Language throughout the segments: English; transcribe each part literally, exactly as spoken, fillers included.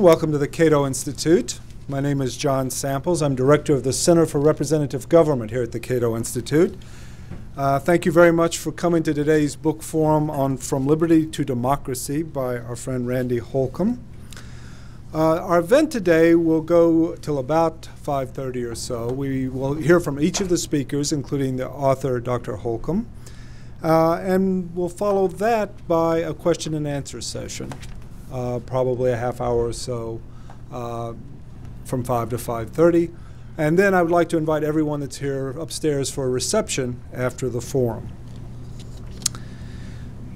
Welcome to the Cato Institute. My name is John Samples. I'm director of the Center for Representative Government here at the Cato Institute. Uh, thank you very much for coming to today's book forum on From Liberty to Democracy by our friend Randy Holcombe. Uh, our event today will go till about five thirty or so. We will hear from each of the speakers, including the author, Doctor Holcombe, uh, and we'll follow that by a question and answer session, uh, probably a half hour or so, uh, from five to five thirty. And then I would like to invite everyone that's here upstairs for a reception after the forum.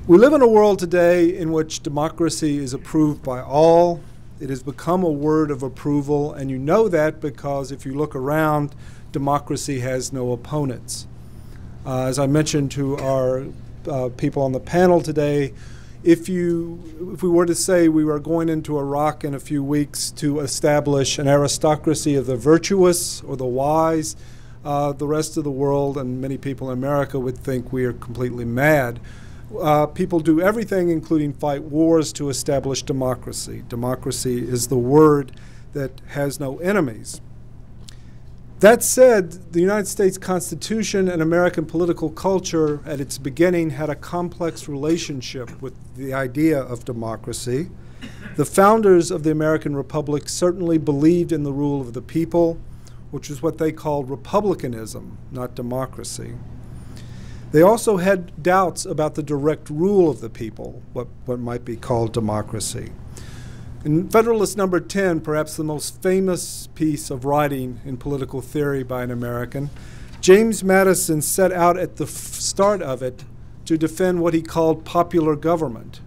We live in a world today in which democracy is approved by all. It has become a word of approval, and you know that because if you look around, democracy has no opponents. Uh, as I mentioned to our uh, people on the panel today, if, you, if we were to say we were going into Iraq in a few weeks to establish an aristocracy of the virtuous or the wise, uh, the rest of the world and many people in America would think we are completely mad. Uh, people do everything, including fight wars, to establish democracy. Democracy is the word that has no enemies. That said, the United States Constitution and American political culture at its beginning had a complex relationship with the idea of democracy. The founders of the American Republic certainly believed in the rule of the people, which is what they called republicanism, not democracy. They also had doubts about the direct rule of the people, what, what might be called democracy. In Federalist number ten, perhaps the most famous piece of writing in political theory by an American, James Madison set out at the start of it to defend what he called popular government,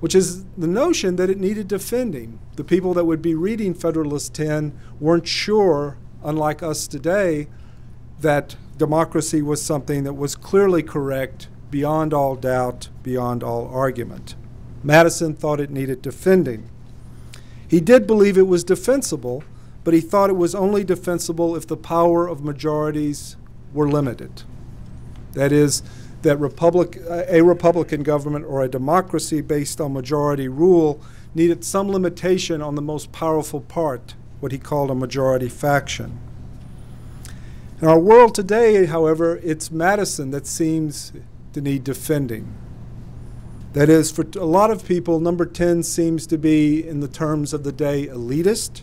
which is the notion that it needed defending. The people that would be reading Federalist ten weren't sure, unlike us today, that democracy was something that was clearly correct, beyond all doubt, beyond all argument. Madison thought it needed defending. He did believe it was defensible, but he thought it was only defensible if the power of majorities were limited. That is, that republic, a Republican government or a democracy based on majority rule needed some limitation on the most powerful part, what he called a majority faction. In our world today, however, it's Madison that seems to need defending. That is, for a lot of people, number ten seems to be, in the terms of the day, elitist,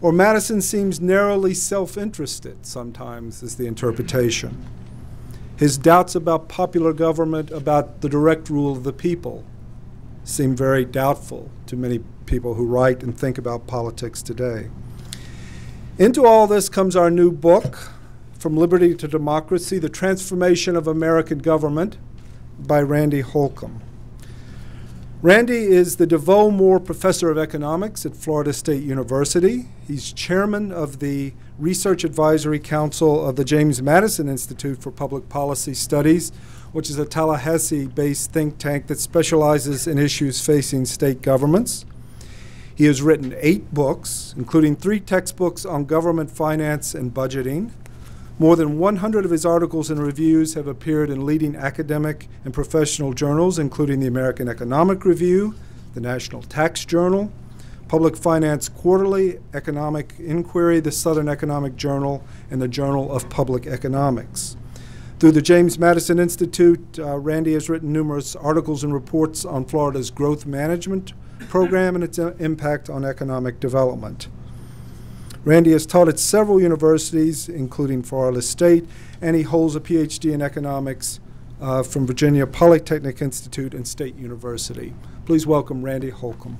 or Madison seems narrowly self-interested sometimes, is the interpretation. His doubts about popular government, about the direct rule of the people, seem very doubtful to many people who write and think about politics today. Into all this comes our new book, From Liberty to Democracy, The Transformation of American Government by Randy Holcombe. Randy is the DeVoe Moore Professor of Economics at Florida State University. He's chairman of the Research Advisory Council of the James Madison Institute for Public Policy Studies, which is a Tallahassee-based think tank that specializes in issues facing state governments. He has written eight books, including three textbooks on government finance and budgeting. More than one hundred of his articles and reviews have appeared in leading academic and professional journals, including the American Economic Review, the National Tax Journal, Public Finance Quarterly, Economic Inquiry, the Southern Economic Journal, and the Journal of Public Economics. Through the James Madison Institute, uh, Randy has written numerous articles and reports on Florida's growth management program and its impact on economic development. Randy has taught at several universities, including Florida State, and he holds a P H D in economics uh, from Virginia Polytechnic Institute and State University. Please welcome Randy Holcombe.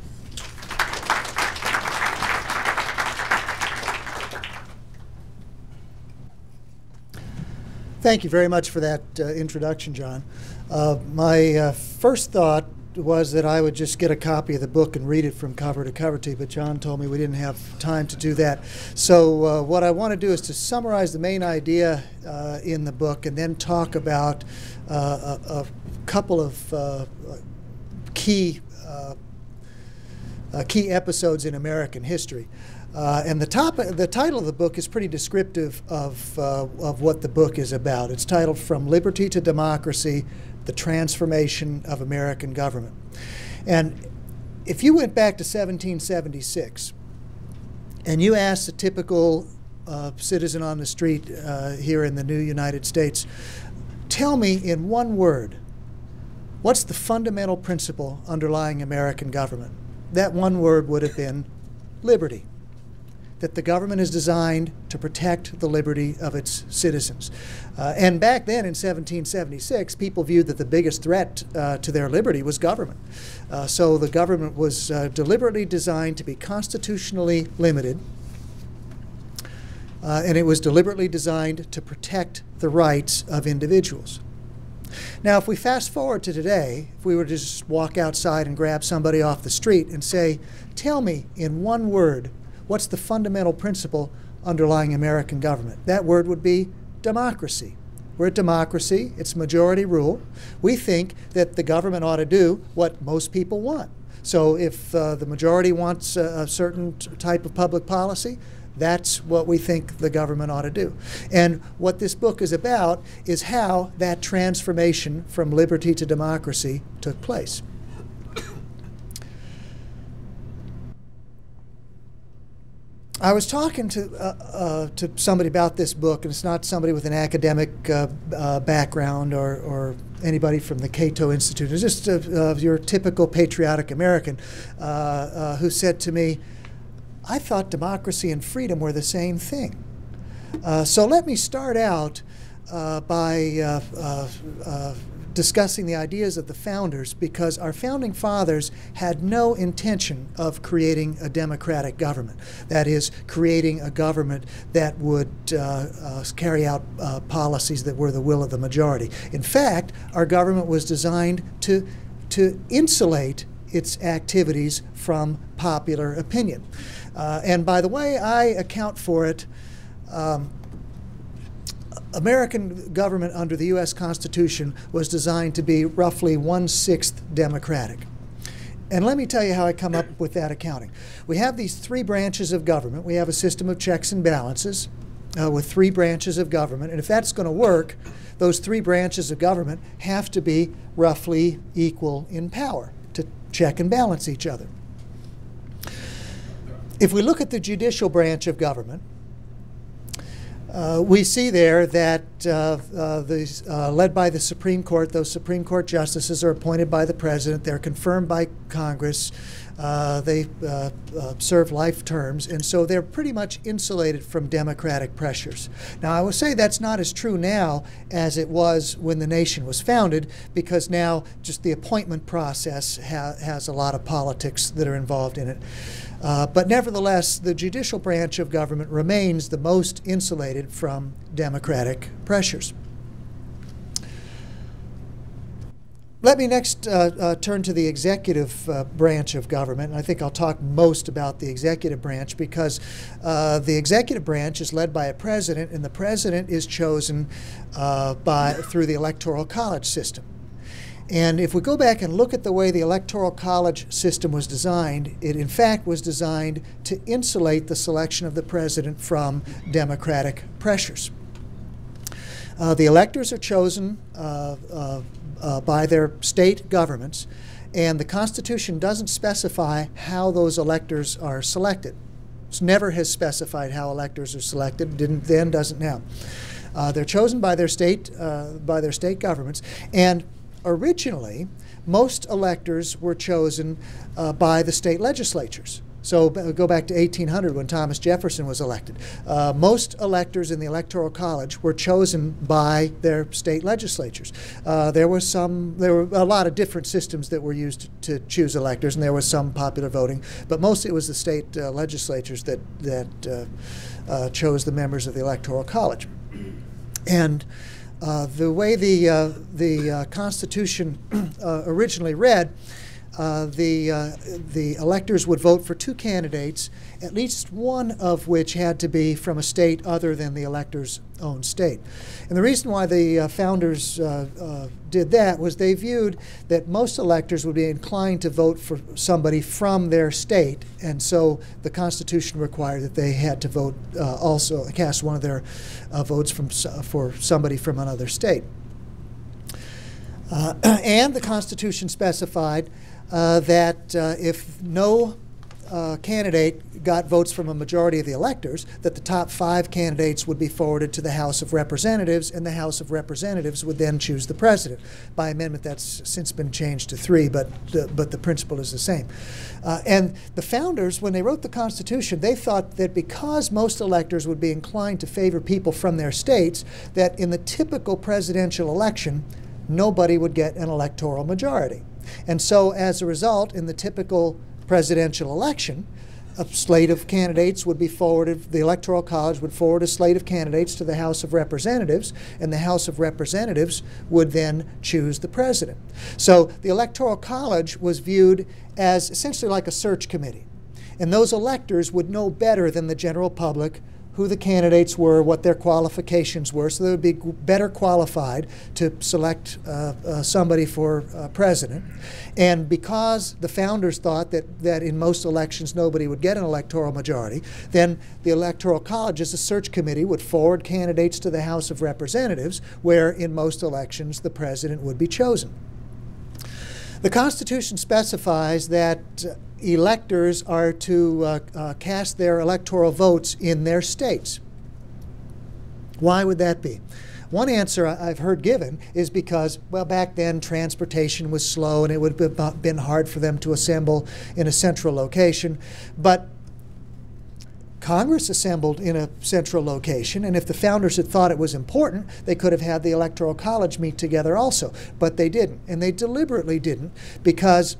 Thank you very much for that uh, introduction, John. Uh, my uh, first thought was that I would just get a copy of the book and read it from cover to cover to you, but John told me we didn't have time to do that. So uh, what I want to do is to summarize the main idea uh, in the book and then talk about uh, a, a couple of uh, key, uh, uh, key episodes in American history. Uh, and the, top, the title of the book is pretty descriptive of, uh, of what the book is about. It's titled From Liberty to Democracy, The Transformation of American Government. And if you went back to seventeen seventy-six and you asked the typical uh, citizen on the street uh, here in the new United States, tell me in one word, what's the fundamental principle underlying American government? That one word would have been liberty, that the government is designed to protect the liberty of its citizens. Uh, and back then in seventeen seventy-six, people viewed that the biggest threat uh, to their liberty was government. Uh, so the government was uh, deliberately designed to be constitutionally limited, uh, and it was deliberately designed to protect the rights of individuals. Now, if we fast forward to today, if we were to just walk outside and grab somebody off the street and say, tell me in one word, what's the fundamental principle underlying American government? That word would be democracy. We're a democracy, it's majority rule. We think that the government ought to do what most people want. So if uh, the majority wants a, a certain type of public policy, that's what we think the government ought to do. And what this book is about is how that transformation from liberty to democracy took place. I was talking to, uh, uh, to somebody about this book, and it's not somebody with an academic uh, uh, background or, or anybody from the Cato Institute. It's just a, uh, your typical patriotic American uh, uh, who said to me, I thought democracy and freedom were the same thing. Uh, so let me start out uh, by uh, uh, uh, discussing the ideas of the founders, because our founding fathers had no intention of creating a democratic government. That is, creating a government that would uh, uh, carry out uh, policies that were the will of the majority. In fact, our government was designed to, to insulate its activities from popular opinion. Uh, and by the way I account for it, um, American government under the U S Constitution was designed to be roughly one-sixth democratic. And let me tell you how I come up with that accounting. We have these three branches of government. We have a system of checks and balances uh, with three branches of government. And if that's going to work, those three branches of government have to be roughly equal in power to check and balance each other. If we look at the judicial branch of government, Uh, we see there that uh, uh, these, uh, led by the Supreme Court, those Supreme Court justices are appointed by the President. They're confirmed by Congress. Uh, they uh, uh, serve life terms. And so they're pretty much insulated from democratic pressures. Now, I will say that's not as true now as it was when the nation was founded, because now just the appointment process ha has a lot of politics that are involved in it. Uh, but nevertheless, the judicial branch of government remains the most insulated from democratic pressures. Let me next uh, uh, turn to the executive uh, branch of government, and I think I'll talk most about the executive branch, because uh, the executive branch is led by a president, and the president is chosen uh, by, through the Electoral College system. And if we go back and look at the way the Electoral College system was designed, it in fact was designed to insulate the selection of the president from democratic pressures. Uh, the electors are chosen uh, uh, uh, by their state governments, and the Constitution doesn't specify how those electors are selected. It never has specified how electors are selected, didn't then, doesn't now. Uh, they're chosen by their state, uh, by their state governments, and originally, most electors were chosen uh, by the state legislatures. So go back to eighteen hundred when Thomas Jefferson was elected. Uh, most electors in the Electoral College were chosen by their state legislatures. Uh, there was some, there were a lot of different systems that were used to, to choose electors, and there was some popular voting, but mostly it was the state uh, legislatures that, that uh, uh, chose the members of the Electoral College. And Uh, the way the, uh, the uh, Constitution uh, originally read, uh, the, uh, the electors would vote for two candidates, at least one of which had to be from a state other than the elector's own state. And the reason why the uh, founders uh, uh, did that was they viewed that most electors would be inclined to vote for somebody from their state, and so the Constitution required that they had to vote uh, also, cast one of their uh, votes from, for somebody from another state. Uh, and the Constitution specified uh, that uh, if no uh, candidate got votes from a majority of the electors, that the top five candidates would be forwarded to the House of Representatives, and the House of Representatives would then choose the president. By amendment, that's since been changed to three, but the, but the principle is the same. Uh, and the founders, when they wrote the Constitution, they thought that because most electors would be inclined to favor people from their states, that in the typical presidential election, nobody would get an electoral majority. And so as a result, in the typical presidential election, a slate of candidates would be forwarded, the Electoral College would forward a slate of candidates to the House of Representatives, and the House of Representatives would then choose the president. So the Electoral College was viewed as essentially like a search committee. And those electors would know better than the general public who the candidates were, what their qualifications were, so they would be better qualified to select uh, uh, somebody for uh, president. And because the founders thought that, that in most elections nobody would get an electoral majority, then the Electoral College as a search committee would forward candidates to the House of Representatives, where in most elections the president would be chosen. The Constitution specifies that uh, electors are to uh, uh, cast their electoral votes in their states. Why would that be? One answer I've heard given is because, well, back then transportation was slow and it would have been hard for them to assemble in a central location. But Congress assembled in a central location, and if the founders had thought it was important, they could have had the Electoral College meet together also, but they didn't. And they deliberately didn't because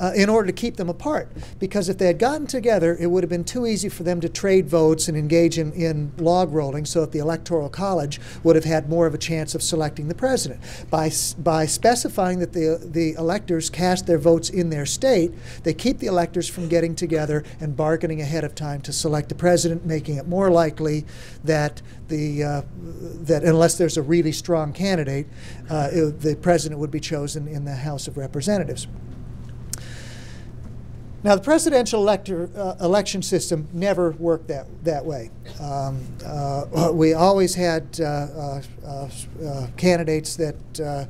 uh, in order to keep them apart, because if they had gotten together, it would have been too easy for them to trade votes and engage in, in log rolling, so that the Electoral College would have had more of a chance of selecting the president. By, by specifying that the, the electors cast their votes in their state, they keep the electors from getting together and bargaining ahead of time to select the president. President, making it more likely that the uh, that unless there's a really strong candidate, uh, it, the president would be chosen in the House of Representatives. Now, the presidential elector, uh, election system never worked that that way. Um, uh, we always had uh, uh, uh, candidates that uh,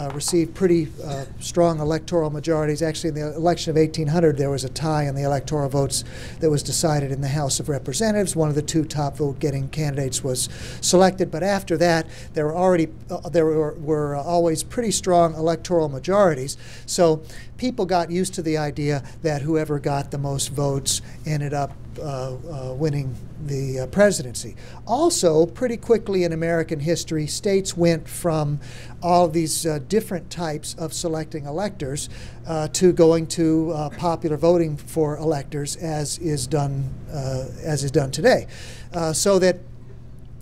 uh, received pretty uh, strong electoral majorities. Actually, in the election of eighteen hundred, there was a tie in the electoral votes that was decided in the House of Representatives. One of the two top vote-getting candidates was selected. But after that, there were already uh, there were, were always pretty strong electoral majorities. So people got used to the idea that whoever got the most votes ended up uh, uh, winning the uh, presidency. Also, pretty quickly in American history, states went from all these uh, different types of selecting electors uh, to going to uh, popular voting for electors, as is done uh, as is done today, uh, so that.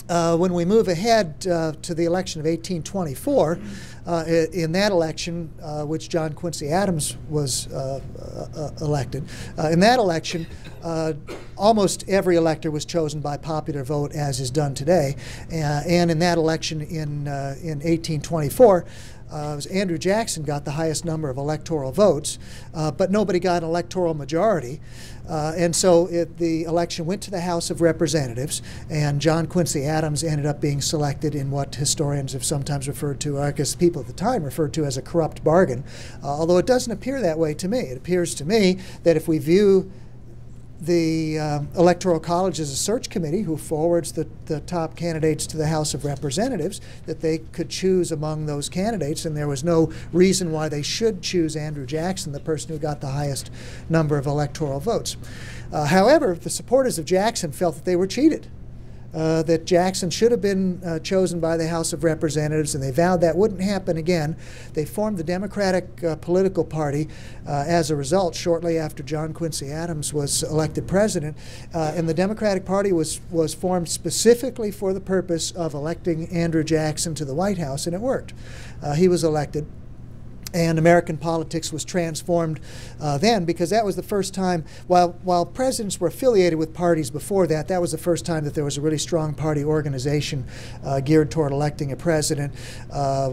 Uh, when we move ahead uh, to the election of eighteen twenty-four, uh, in that election, uh, which John Quincy Adams was uh, uh, elected, uh, in that election, uh, almost every elector was chosen by popular vote, as is done today. Uh, and in that election in, uh, in eighteen twenty-four, Uh, it was Andrew Jackson got the highest number of electoral votes, uh, but nobody got an electoral majority. Uh, and so it, the election went to the House of Representatives, and John Quincy Adams ended up being selected in what historians have sometimes referred to, or I guess people at the time referred to, as a corrupt bargain. Uh, although it doesn't appear that way to me. It appears to me that if we view the uh, Electoral College is a search committee who forwards the, the top candidates to the House of Representatives, that they could choose among those candidates, and there was no reason why they should choose Andrew Jackson, the person who got the highest number of electoral votes. Uh, however, the supporters of Jackson felt that they were cheated, uh, that Jackson should have been uh, chosen by the House of Representatives, and they vowed that wouldn't happen again. They formed the Democratic uh, Political Party uh, as a result shortly after John Quincy Adams was elected president, uh, and the Democratic Party was, was formed specifically for the purpose of electing Andrew Jackson to the White House, and it worked. Uh, he was elected. And American politics was transformed uh, then, because that was the first time, while, while presidents were affiliated with parties before that, that was the first time that there was a really strong party organization uh, geared toward electing a president, uh, uh,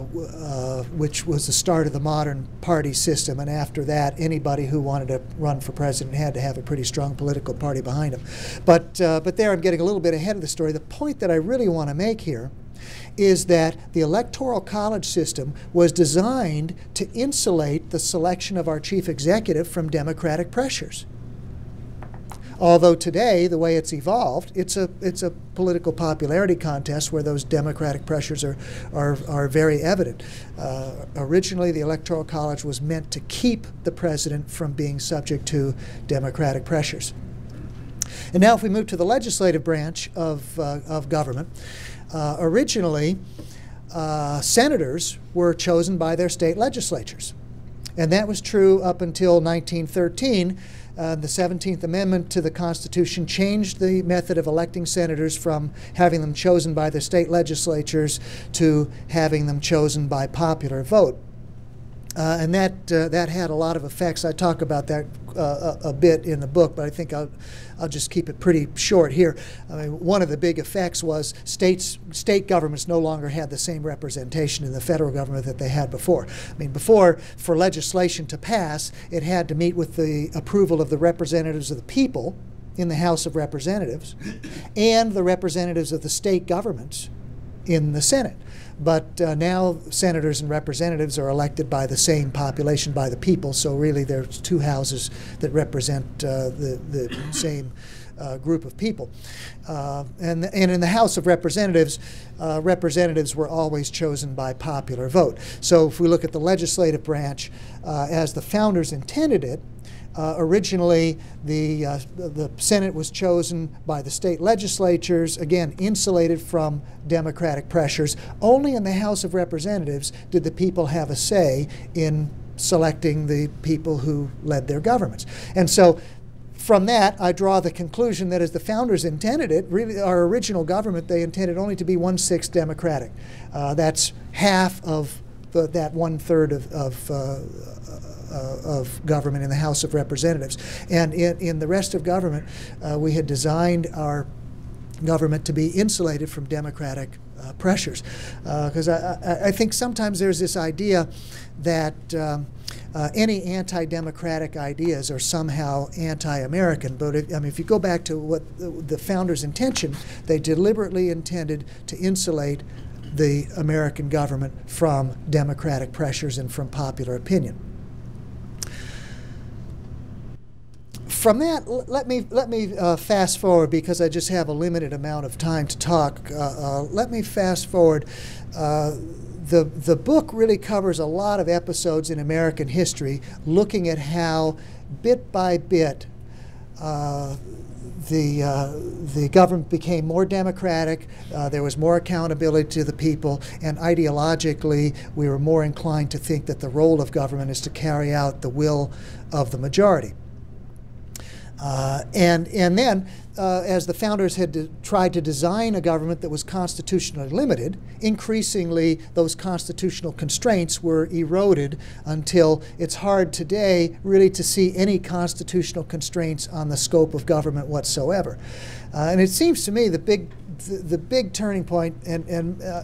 which was the start of the modern party system. And after that, anybody who wanted to run for president had to have a pretty strong political party behind him. But, uh, but there I'm getting a little bit ahead of the story. The point that I really want to make here is that the electoral college system was designed to insulate the selection of our chief executive from democratic pressures. Although today, the way it's evolved, it's a, it's a political popularity contest where those democratic pressures are, are, are very evident. Uh, originally, the Electoral College was meant to keep the president from being subject to democratic pressures. And now if we move to the legislative branch of, uh, of government, uh, originally, uh, senators were chosen by their state legislatures. And that was true up until nineteen thirteen. Uh, the seventeenth Amendment to the Constitution changed the method of electing senators from having them chosen by the state legislatures to having them chosen by popular vote. Uh, and that, uh, that had a lot of effects. I talk about that uh, a, a bit in the book, but I think I'll, I'll just keep it pretty short here. I mean, one of the big effects was states, state governments no longer had the same representation in the federal government that they had before. I mean, before, for legislation to pass, it had to meet with the approval of the representatives of the people in the House of Representatives and the representatives of the state governments in the Senate. But uh, now senators and representatives are elected by the same population, by the people, so really there's two houses that represent uh, the, the same uh, group of people. Uh, and, and in the House of Representatives, uh, representatives were always chosen by popular vote. So if we look at the legislative branch, uh, as the founders intended it, Uh, originally, the, uh, the Senate was chosen by the state legislatures, again, insulated from democratic pressures. Only in the House of Representatives did the people have a say in selecting the people who led their governments. And so from that, I draw the conclusion that as the founders intended it, really our original government, they intended only to be one-sixth democratic. Uh, that's half of the, that one-third of, of uh, Uh, of government in the House of Representatives. And in, in the rest of government, uh, we had designed our government to be insulated from democratic uh, pressures. Because uh, I, I think sometimes there's this idea that um, uh, any anti-democratic ideas are somehow anti-American. But if, I mean, if you go back to what the, the founders' intention, they deliberately intended to insulate the American government from democratic pressures and from popular opinion. From that, let me, let me uh, fast forward, because I just have a limited amount of time to talk. Uh, uh, let me fast forward. Uh, the, the book really covers a lot of episodes in American history, looking at how, bit by bit, uh, the, uh, the government became more democratic, uh, there was more accountability to the people, and ideologically, we were more inclined to think that the role of government is to carry out the will of the majority. Uh, and, and then, uh, as the founders had tried to design a government that was constitutionally limited, increasingly those constitutional constraints were eroded until it's hard today really to see any constitutional constraints on the scope of government whatsoever. Uh, and it seems to me the big, the, the big turning point, and, and uh,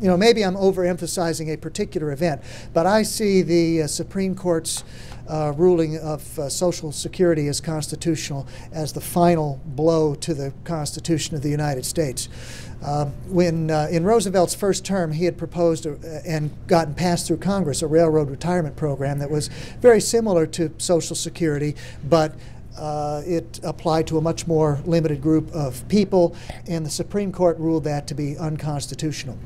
you know, maybe I'm overemphasizing a particular event, but I see the uh, Supreme Court's Uh, ruling of uh, Social Security as constitutional as the final blow to the Constitution of the United States. Uh, when uh, in Roosevelt's first term, he had proposed a, and gotten passed through Congress a railroad retirement program that was very similar to Social Security, but uh, it applied to a much more limited group of people, and the Supreme Court ruled that to be unconstitutional.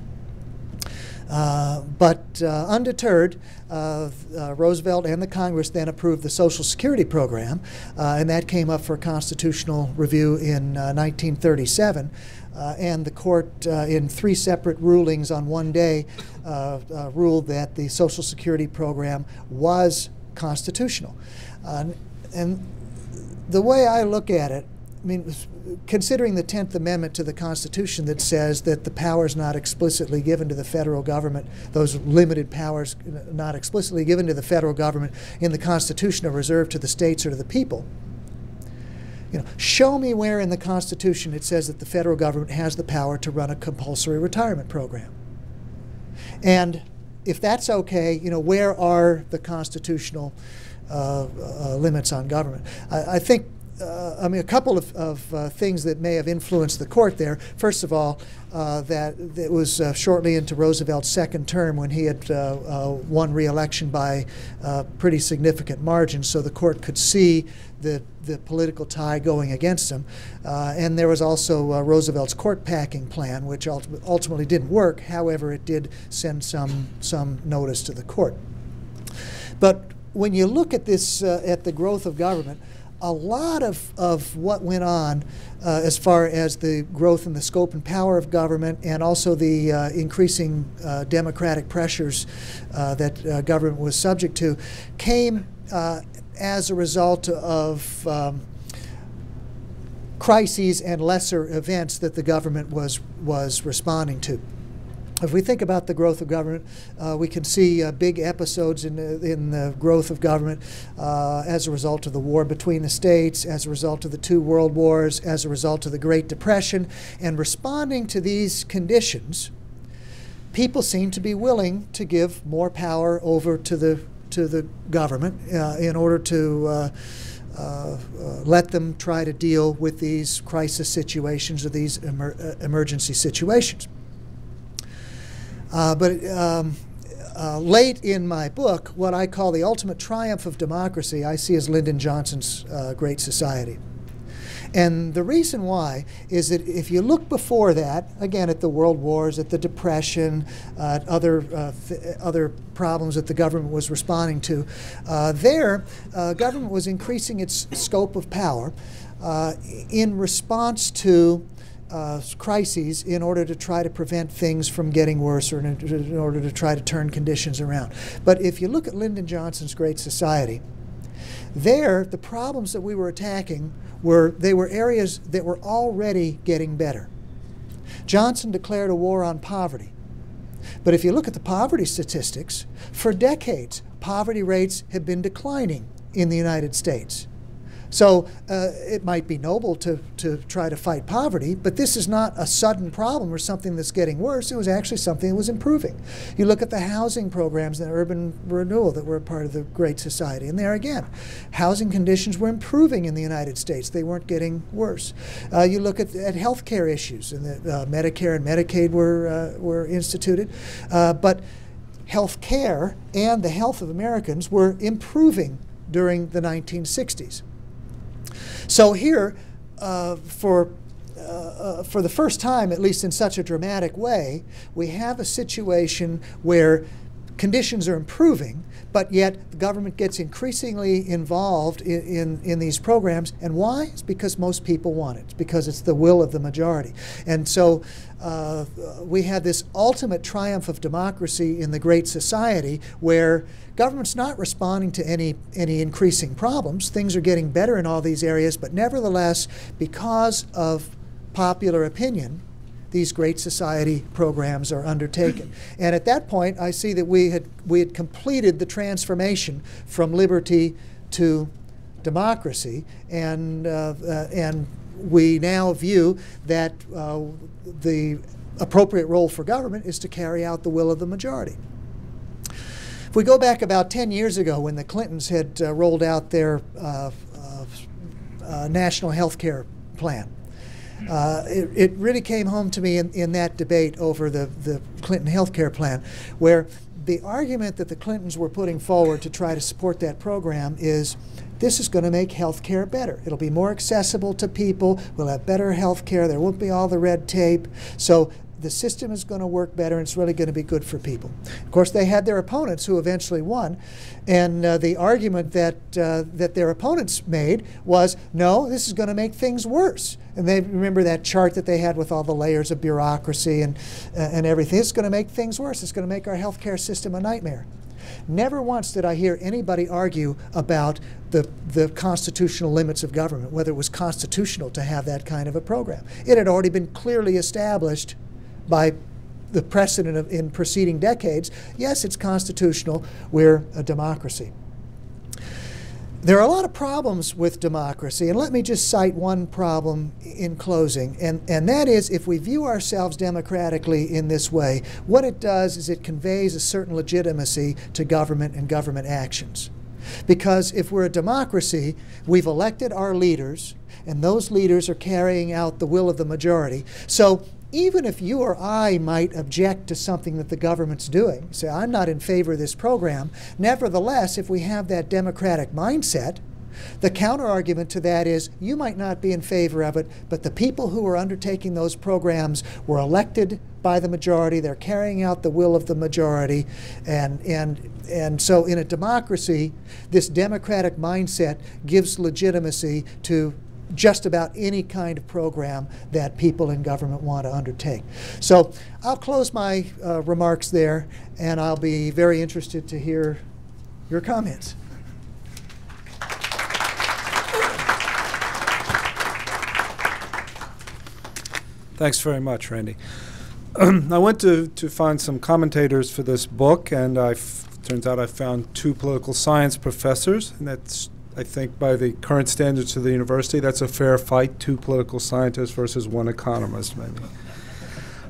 Uh, but uh, undeterred, uh, uh, Roosevelt and the Congress then approved the Social Security program, uh, and that came up for constitutional review in uh, nineteen thirty-seven. Uh, and the court, uh, in three separate rulings on one day, uh, uh, ruled that the Social Security program was constitutional. Uh, and the way I look at it, I mean, considering the Tenth Amendment to the Constitution that says that the powers not explicitly given to the federal government, those limited powers not explicitly given to the federal government in the Constitution are reserved to the states or to the people, you know, show me where in the Constitution it says that the federal government has the power to run a compulsory retirement program. And if that's okay, you know, where are the constitutional uh, uh, limits on government? I, I think uh, I mean, a couple of, of uh, things that may have influenced the court there. First of all, uh, that it was uh, shortly into Roosevelt's second term when he had uh, uh, won re-election by a pretty significant margin, so the court could see the, the political tie going against him. Uh, and there was also uh, Roosevelt's court packing plan, which ulti- ultimately didn't work. However, it did send some, some notice to the court. But when you look at this, uh, at the growth of government, a lot of, of what went on uh, as far as the growth in the scope and power of government, and also the uh, increasing uh, democratic pressures uh, that uh, government was subject to, came uh, as a result of um, crises and lesser events that the government was, was responding to. If we think about the growth of government, uh, we can see uh, big episodes in, uh, in the growth of government uh, as a result of the war between the states, as a result of the two world wars, as a result of the Great Depression. And responding to these conditions, people seem to be willing to give more power over to the, to the government uh, in order to uh, Uh, uh, let them try to deal with these crisis situations or these emer uh, emergency situations. Uh, but um, uh, late in my book, what I call the ultimate triumph of democracy, I see as Lyndon Johnson's uh, Great Society. And the reason why is that if you look before that, again, at the world wars, at the Depression, uh, at other, uh, th other problems that the government was responding to, uh, there, uh, government was increasing its scope of power uh, in response to Uh, crises in order to try to prevent things from getting worse, or in, in order to try to turn conditions around. But if you look at Lyndon Johnson's Great Society, there the problems that we were attacking were, they were areas that were already getting better. Johnson declared a war on poverty. But if you look at the poverty statistics, for decades poverty rates have been declining in the United States. So uh, it might be noble to, to try to fight poverty, but this is not a sudden problem or something that's getting worse. It was actually something that was improving. You look at the housing programs and urban renewal that were a part of the Great Society, and there again, housing conditions were improving in the United States. They weren't getting worse. Uh, you look at, at health care issues, and the, uh, Medicare and Medicaid were, uh, were instituted, uh, but health care and the health of Americans were improving during the nineteen sixties. So here, uh, for, uh, uh, for the first time, at least in such a dramatic way, we have a situation where conditions are improving, but yet the government gets increasingly involved in, in, in these programs. And why? It's because most people want it. It's because it's the will of the majority. And so uh, we have this ultimate triumph of democracy in the Great Society, where government's not responding to any, any increasing problems. Things are getting better in all these areas, but nevertheless, because of popular opinion, these Great Society programs are undertaken. And at that point, I see that we had, we had completed the transformation from liberty to democracy, and, uh, uh, and we now view that uh, the appropriate role for government is to carry out the will of the majority. If we go back about ten years ago, when the Clintons had uh, rolled out their uh, uh, uh, national health care plan, Uh, it, it really came home to me in, in that debate over the, the Clinton health care plan, where the argument that the Clintons were putting forward to try to support that program is, this is going to make health care better. It'll be more accessible to people. We'll have better health care. There won't be all the red tape. So the system is going to work better, and it's really going to be good for people. Of course, they had their opponents who eventually won, and uh, the argument that, uh, that their opponents made was, no, this is going to make things worse. And they remember that chart that they had with all the layers of bureaucracy and, uh, and everything. It's going to make things worse. It's going to make our healthcare system a nightmare. Never once did I hear anybody argue about the, the constitutional limits of government, whether it was constitutional to have that kind of a program. It had already been clearly established by the precedent of, in preceding decades. Yes, it's constitutional. We're a democracy. There are a lot of problems with democracy, and let me just cite one problem in closing, and, and that is, if we view ourselves democratically in this way, what it does is it conveys a certain legitimacy to government and government actions. Because if we're a democracy, we've elected our leaders, and those leaders are carrying out the will of the majority. So even if you or I might object to something that the government's doing, say, I'm not in favor of this program, nevertheless, if we have that democratic mindset, the counterargument to that is you might not be in favor of it, but the people who are undertaking those programs were elected by the majority. They're carrying out the will of the majority. And, and, and so in a democracy, this democratic mindset gives legitimacy to just about any kind of program that people in government want to undertake. So I'll close my uh, remarks there, and I'll be very interested to hear your comments. Thanks very much, Randy. I went to, to find some commentators for this book, and I f turns out I found two political science professors, and that's, I think, by the current standards of the university, that's a fair fight, two political scientists versus one economist, maybe.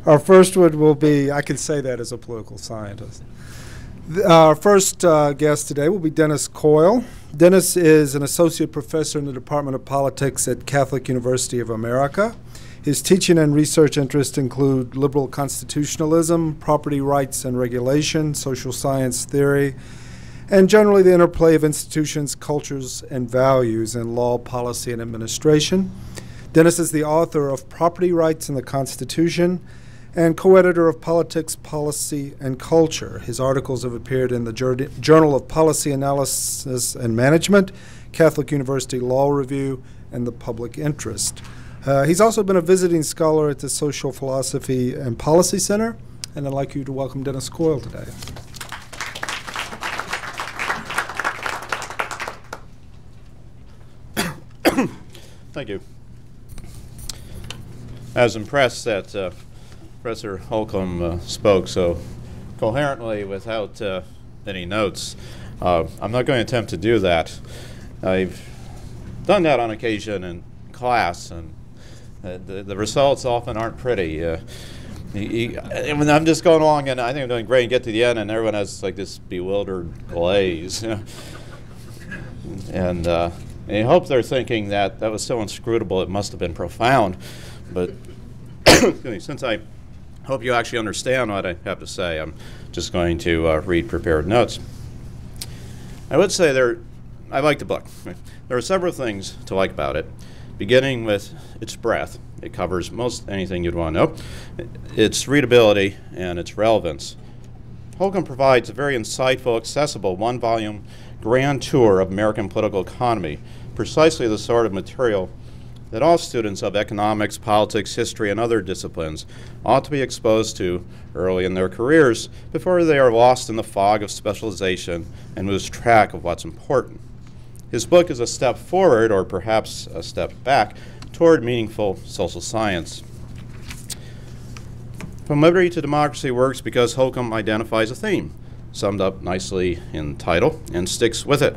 Our first one will be, I can say that as a political scientist. The, our first uh, guest today will be Dennis Coyle. Dennis is an associate professor in the Department of Politics at Catholic University of America. His teaching and research interests include liberal constitutionalism, property rights and regulation, social science theory, and generally the interplay of institutions, cultures, and values in law, policy, and administration. Dennis is the author of Property Rights in the Constitution and co-editor of Politics, Policy, and Culture. His articles have appeared in the Journal of Policy Analysis and Management, Catholic University Law Review, and the Public Interest. Uh, he's also been a visiting scholar at the Social Philosophy and Policy Center, and I'd like you to welcome Dennis Coyle today. Thank you. I was impressed that uh, Professor Holcombe uh, spoke so coherently without uh, any notes. Uh, I'm not going to attempt to do that. I've done that on occasion in class, and Uh, the, the results often aren't pretty. Uh, you, you, I mean, I'm just going along, and I think I'm doing great, and get to the end, and everyone has like this bewildered glaze. You know? And uh, I hope they're thinking that that was so inscrutable it must have been profound. But since I hope you actually understand what I have to say, I'm just going to uh, read prepared notes. I would say there, I like the book. There are several things to like about it. Beginning with its breadth, it covers most anything you'd want to know, its readability, and its relevance. Holcombe provides a very insightful, accessible, one-volume grand tour of American political economy, precisely the sort of material that all students of economics, politics, history, and other disciplines ought to be exposed to early in their careers before they are lost in the fog of specialization and lose track of what's important. His book is a step forward, or perhaps a step back, toward meaningful social science. From Liberty to Democracy works because Holcombe identifies a theme, summed up nicely in the title, and sticks with it.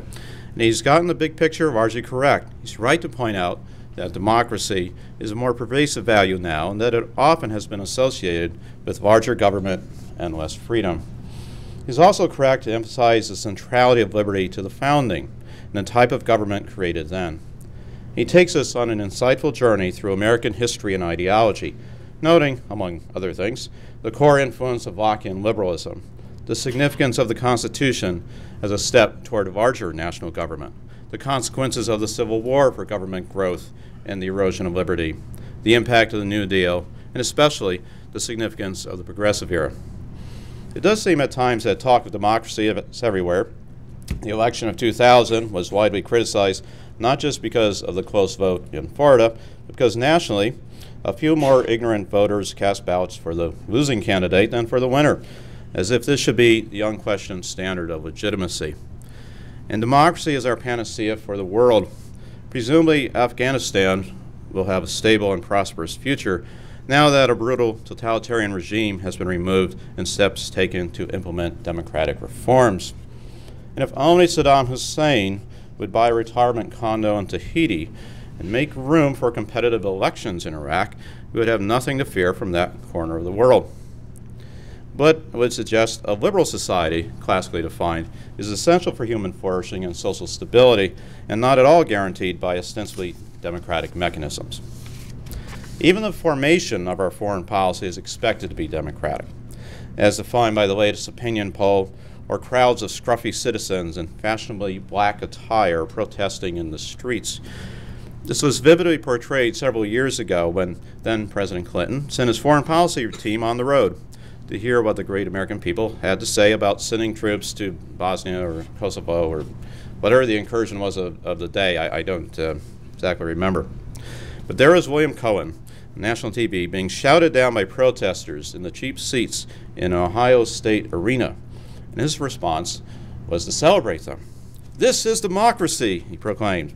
And he's gotten the big picture largely correct. He's right to point out that democracy is a more pervasive value now, and that it often has been associated with larger government and less freedom. He's also correct to emphasize the centrality of liberty to the founding and the type of government created then. He takes us on an insightful journey through American history and ideology, noting, among other things, the core influence of Lockean liberalism, the significance of the Constitution as a step toward a larger national government, the consequences of the Civil War for government growth and the erosion of liberty, the impact of the New Deal, and especially the significance of the Progressive Era. It does seem at times that talk of democracy is everywhere. The election of two thousand was widely criticized, not just because of the close vote in Florida, but because nationally, a few more ignorant voters cast ballots for the losing candidate than for the winner, as if this should be the unquestioned standard of legitimacy. And democracy is our panacea for the world. Presumably, Afghanistan will have a stable and prosperous future now that a brutal totalitarian regime has been removed and steps taken to implement democratic reforms. And if only Saddam Hussein would buy a retirement condo in Tahiti and make room for competitive elections in Iraq, we would have nothing to fear from that corner of the world. but I would suggest a liberal society, classically defined, is essential for human flourishing and social stability, and not at all guaranteed by ostensibly democratic mechanisms. Even the formation of our foreign policy is expected to be democratic, as defined by the latest opinion poll, or crowds of scruffy citizens in fashionably black attire protesting in the streets. This was vividly portrayed several years ago when then President Clinton sent his foreign policy team on the road to hear what the great American people had to say about sending troops to Bosnia or Kosovo or whatever the incursion was of, of the day. I, I don't uh, exactly remember. But there was William Cohen, national T V, being shouted down by protesters in the cheap seats in an Ohio State arena. And his response was to celebrate them. "This is democracy," he proclaimed.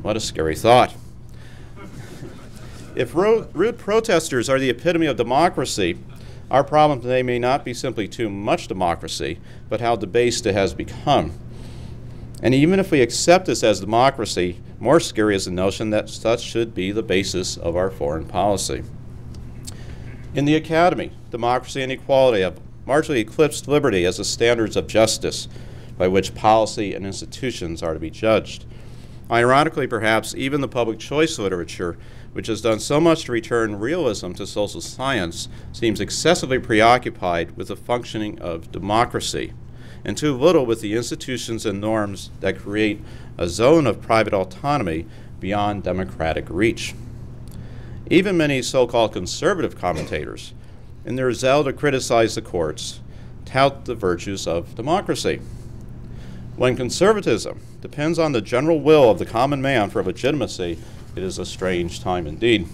What a scary thought. If ro rude protesters are the epitome of democracy, our problem today may not be simply too much democracy, but how debased it has become. And even if we accept this as democracy, more scary is the notion that such should be the basis of our foreign policy. In the academy, democracy and equality have largely eclipsed liberty as the standards of justice by which policy and institutions are to be judged. Ironically, perhaps, even the public choice literature, which has done so much to return realism to social science, seems excessively preoccupied with the functioning of democracy, and too little with the institutions and norms that create a zone of private autonomy beyond democratic reach. Even many so-called conservative commentators, in their zeal to criticize the courts, tout the virtues of democracy. When conservatism depends on the general will of the common man for legitimacy, it is a strange time indeed.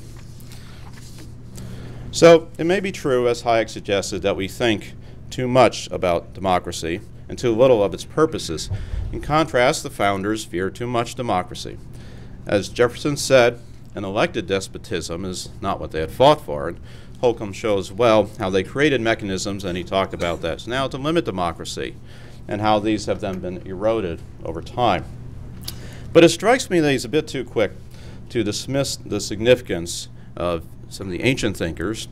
So it may be true, as Hayek suggested, that we think too much about democracy and too little of its purposes. In contrast, the founders feared too much democracy. As Jefferson said, an elected despotism is not what they had fought for. And Holcombe shows well how they created mechanisms, and he talked about that now, to limit democracy, and how these have then been eroded over time. But it strikes me that he's a bit too quick to dismiss the significance of some of the ancient thinkers.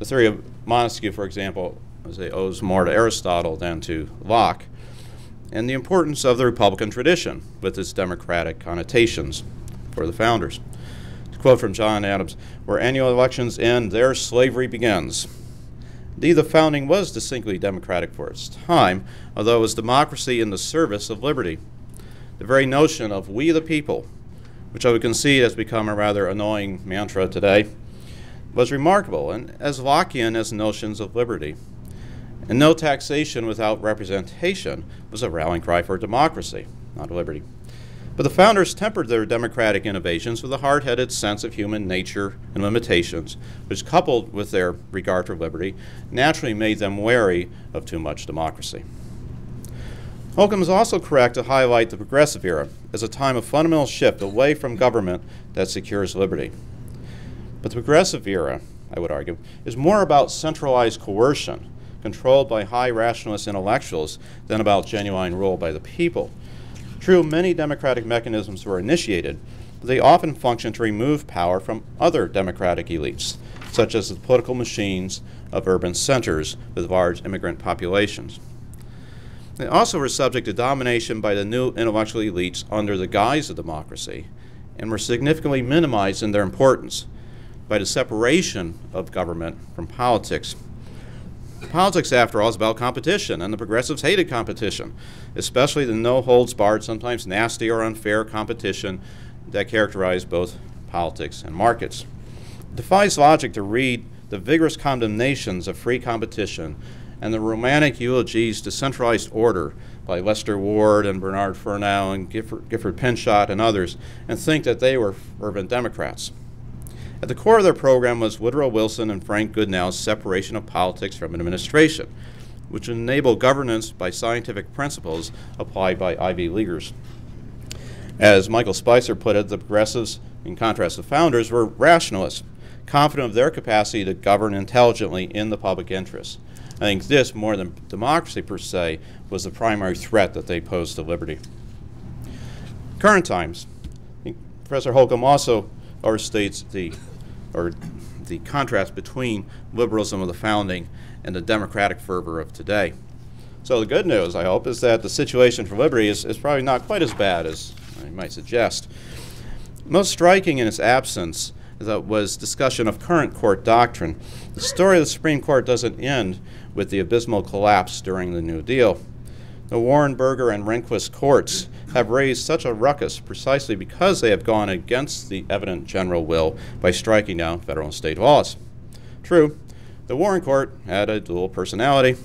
The theory of Montesquieu, for example, as it owes more to Aristotle than to Locke, and the importance of the Republican tradition with its democratic connotations for the founders. Quote from John Adams, "Where annual elections end, there slavery begins." Indeed, the founding was distinctly democratic for its time, although it was democracy in the service of liberty. The very notion of "we the people," which I would concede has become a rather annoying mantra today, was remarkable and as Lockean as notions of liberty. And no taxation without representation was a rallying cry for democracy, not liberty. But the founders tempered their democratic innovations with a hard-headed sense of human nature and limitations, which, coupled with their regard for liberty, naturally made them wary of too much democracy. Holcombe is also correct to highlight the progressive era as a time of fundamental shift away from government that secures liberty. But the progressive era, I would argue, is more about centralized coercion, controlled by high rationalist intellectuals, than about genuine rule by the people. True, many democratic mechanisms were initiated, but they often function to remove power from other democratic elites, such as the political machines of urban centers with large immigrant populations. They also were subject to domination by the new intellectual elites under the guise of democracy, and were significantly minimized in their importance by the separation of government from politics. Politics, after all, is about competition, and the progressives hated competition, especially the no-holds-barred, sometimes nasty or unfair competition that characterized both politics and markets. It defies logic to read the vigorous condemnations of free competition and the romantic eulogies to centralized order by Lester Ward and Bernard Furneaux and Gifford, Gifford Pinchot and others, and think that they were fervent Democrats. At the core of their program was Woodrow Wilson and Frank Goodnow's separation of politics from administration, which would enable governance by scientific principles applied by Ivy Leaguers. As Michael Spicer put it, the progressives, in contrast to the founders, were rationalists, confident of their capacity to govern intelligently in the public interest. I think this, more than democracy per se, was the primary threat that they posed to liberty. Current times, Professor Holcombe also overstates the, or the contrast between liberalism of the founding and the democratic fervor of today. So the good news, I hope, is that the situation for liberty is, is probably not quite as bad as I might suggest. Most striking in its absence that was discussion of current court doctrine. The story of the Supreme Court doesn't end with the abysmal collapse during the New Deal. The Warren, Burger, and Rehnquist courts have raised such a ruckus precisely because they have gone against the evident general will by striking down federal and state laws. True, the Warren court had a dual personality,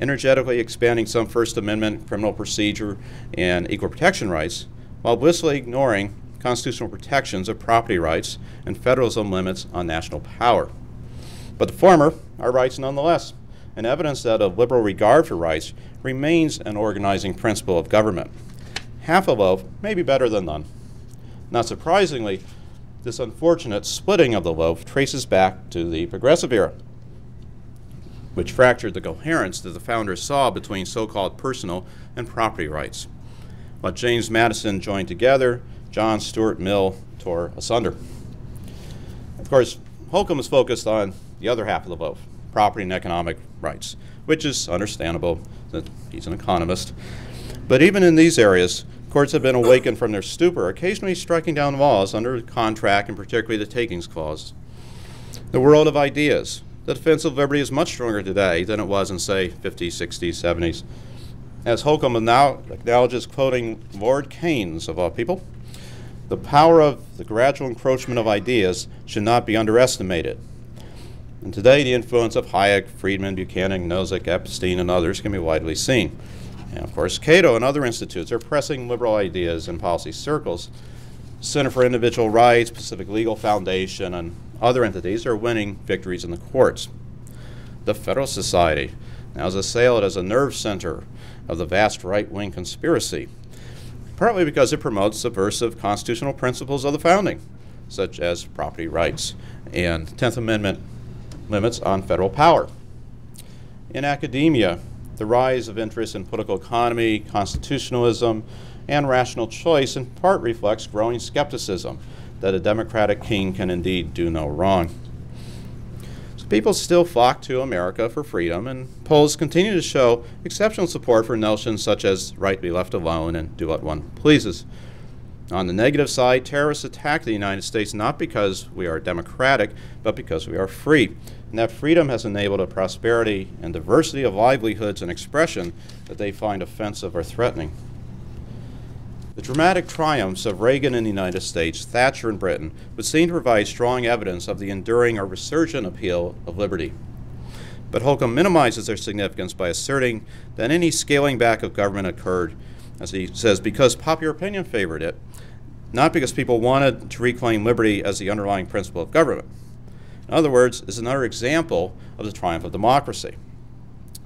energetically expanding some First Amendment, criminal procedure, and equal protection rights, while blissfully ignoring constitutional protections of property rights and federalism limits on national power. But the former are rights nonetheless, and evidence that a liberal regard for rights remains an organizing principle of government. Half a loaf may be better than none. Not surprisingly, this unfortunate splitting of the loaf traces back to the Progressive era, which fractured the coherence that the founders saw between so-called personal and property rights. What James Madison joined together, John Stuart Mill tore asunder. Of course, Holcombe is focused on the other half of the loaf, property and economic rights, which is understandable since he's an economist. But even in these areas, courts have been awakened from their stupor, occasionally striking down laws under contract, and particularly the takings clause. The world of ideas. The defense of liberty is much stronger today than it was in, say, fifties, sixties, seventies. As Holcombe now acknowledges, quoting Lord Keynes, of all people, "The power of the gradual encroachment of ideas should not be underestimated." And today, the influence of Hayek, Friedman, Buchanan, Nozick, Epstein, and others can be widely seen. And of course, Cato and other institutes are pressing liberal ideas in policy circles. Center for Individual Rights, Pacific Legal Foundation, and other entities are winning victories in the courts. The Federalist Society now is assailed as a nerve center of the vast right-wing conspiracy, partly because it promotes subversive constitutional principles of the founding, such as property rights and Tenth Amendment limits on federal power. In academia, the rise of interest in political economy, constitutionalism, and rational choice in part reflects growing skepticism that a democratic king can indeed do no wrong. So people still flock to America for freedom, and polls continue to show exceptional support for notions such as right to be left alone and do what one pleases. On the negative side, terrorists attack the United States not because we are democratic, but because we are free, and that freedom has enabled a prosperity and diversity of livelihoods and expression that they find offensive or threatening. The dramatic triumphs of Reagan in the United States, Thatcher in Britain, would seem to provide strong evidence of the enduring or resurgent appeal of liberty. But Holcombe minimizes their significance by asserting that any scaling back of government occurred, as he says, because popular opinion favored it, not because people wanted to reclaim liberty as the underlying principle of government. In other words, it's another example of the triumph of democracy.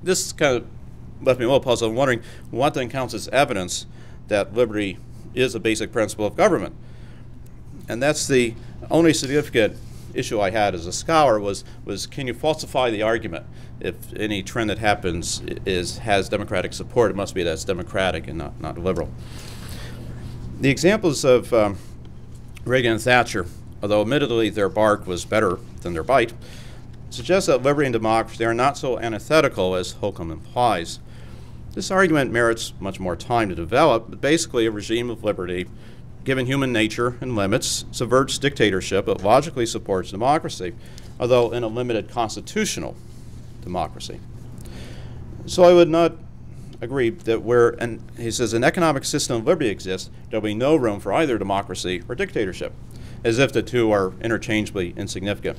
This kind of left me a little puzzled, wondering what then counts as evidence that liberty is a basic principle of government. And that's the only significant issue I had as a scholar was, was can you falsify the argument? If any trend that happens is, has democratic support, it must be that's democratic and not, not liberal. The examples of um, Reagan and Thatcher, although admittedly their bark was better than their bite, suggest that liberty and democracy are not so antithetical as Holcombe implies. This argument merits much more time to develop, but basically a regime of liberty, given human nature and limits, subverts dictatorship but logically supports democracy, although in a limited constitutional democracy. So I would not agree that where, and he says, an economic system of liberty exists, there will be no room for either democracy or dictatorship, as if the two are interchangeably insignificant.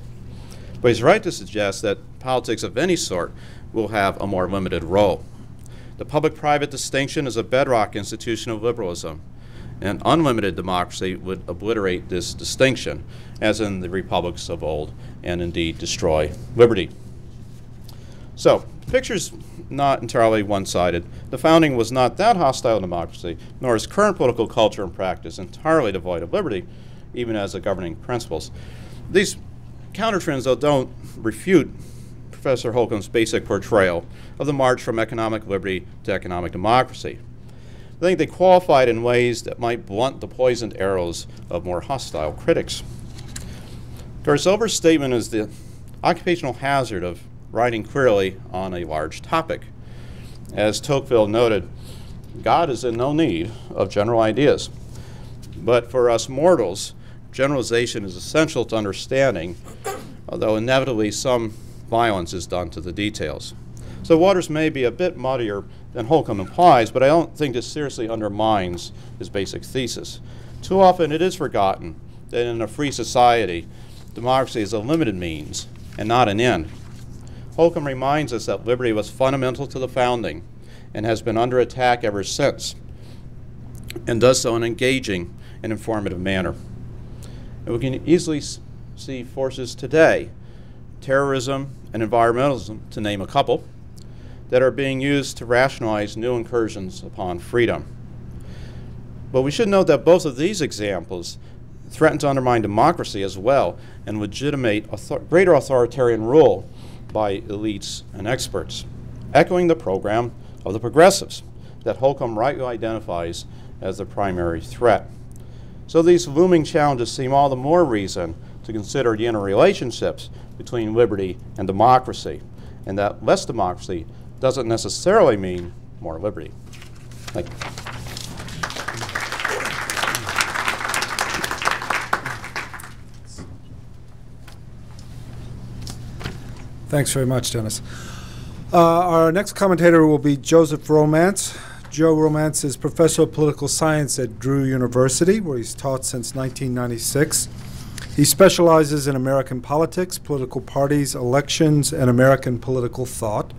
But he's right to suggest that politics of any sort will have a more limited role. The public-private distinction is a bedrock institution of liberalism, and unlimited democracy would obliterate this distinction, as in the republics of old, and indeed destroy liberty. So, the picture's not entirely one-sided. The founding was not that hostile to democracy, nor is current political culture and practice entirely devoid of liberty, even as the governing principles. These countertrends, though, don't refute Professor Holcombe's basic portrayal of the march from economic liberty to economic democracy. I think they qualified in ways that might blunt the poisoned arrows of more hostile critics. course, overstatement is the occupational hazard of writing queerly on a large topic. As Tocqueville noted, God is in no need of general ideas. But for us mortals, generalization is essential to understanding, although inevitably some violence is done to the details. So Waters may be a bit muddier than Holcombe implies, but I don't think this seriously undermines his basic thesis. Too often it is forgotten that in a free society, democracy is a limited means and not an end. Holcombe reminds us that liberty was fundamental to the founding and has been under attack ever since, and does so in an engaging and informative manner. And we can easily see forces today, terrorism and environmentalism, to name a couple, that are being used to rationalize new incursions upon freedom. But we should note that both of these examples threaten to undermine democracy as well and legitimate author- greater authoritarian rule by elites and experts, echoing the program of the progressives that Holcombe rightly identifies as the primary threat. So these looming challenges seem all the more reason to consider the interrelationships between liberty and democracy, and that less democracy doesn't necessarily mean more liberty. Thank you. Thanks very much, Dennis. Uh, our next commentator will be Joseph Romance. Joe Romance is professor of political science at Drew University, where he's taught since nineteen ninety-six. He specializes in American politics, political parties, elections, and American political thought.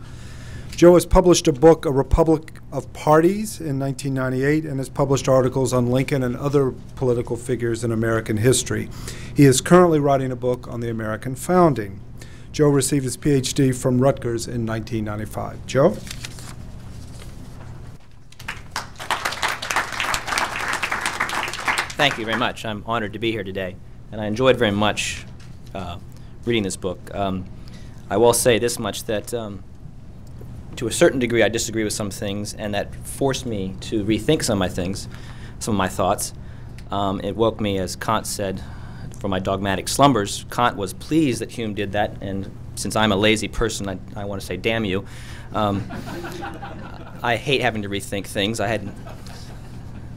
Joe has published a book, A Republic of Parties, in nineteen ninety-eight, and has published articles on Lincoln and other political figures in American history. He is currently writing a book on the American founding. Joe received his PhD from Rutgers in nineteen ninety-five. Joe? Thank you very much. I'm honored to be here today, and I enjoyed very much uh, reading this book. Um, I will say this much, that um, to a certain degree I disagree with some things, and that forced me to rethink some of my things, some of my thoughts. Um, it woke me, as Kant said, from my dogmatic slumbers. Kant was pleased that Hume did that, and since I'm a lazy person, I, I want to say damn you. Um, I hate having to rethink things. I had,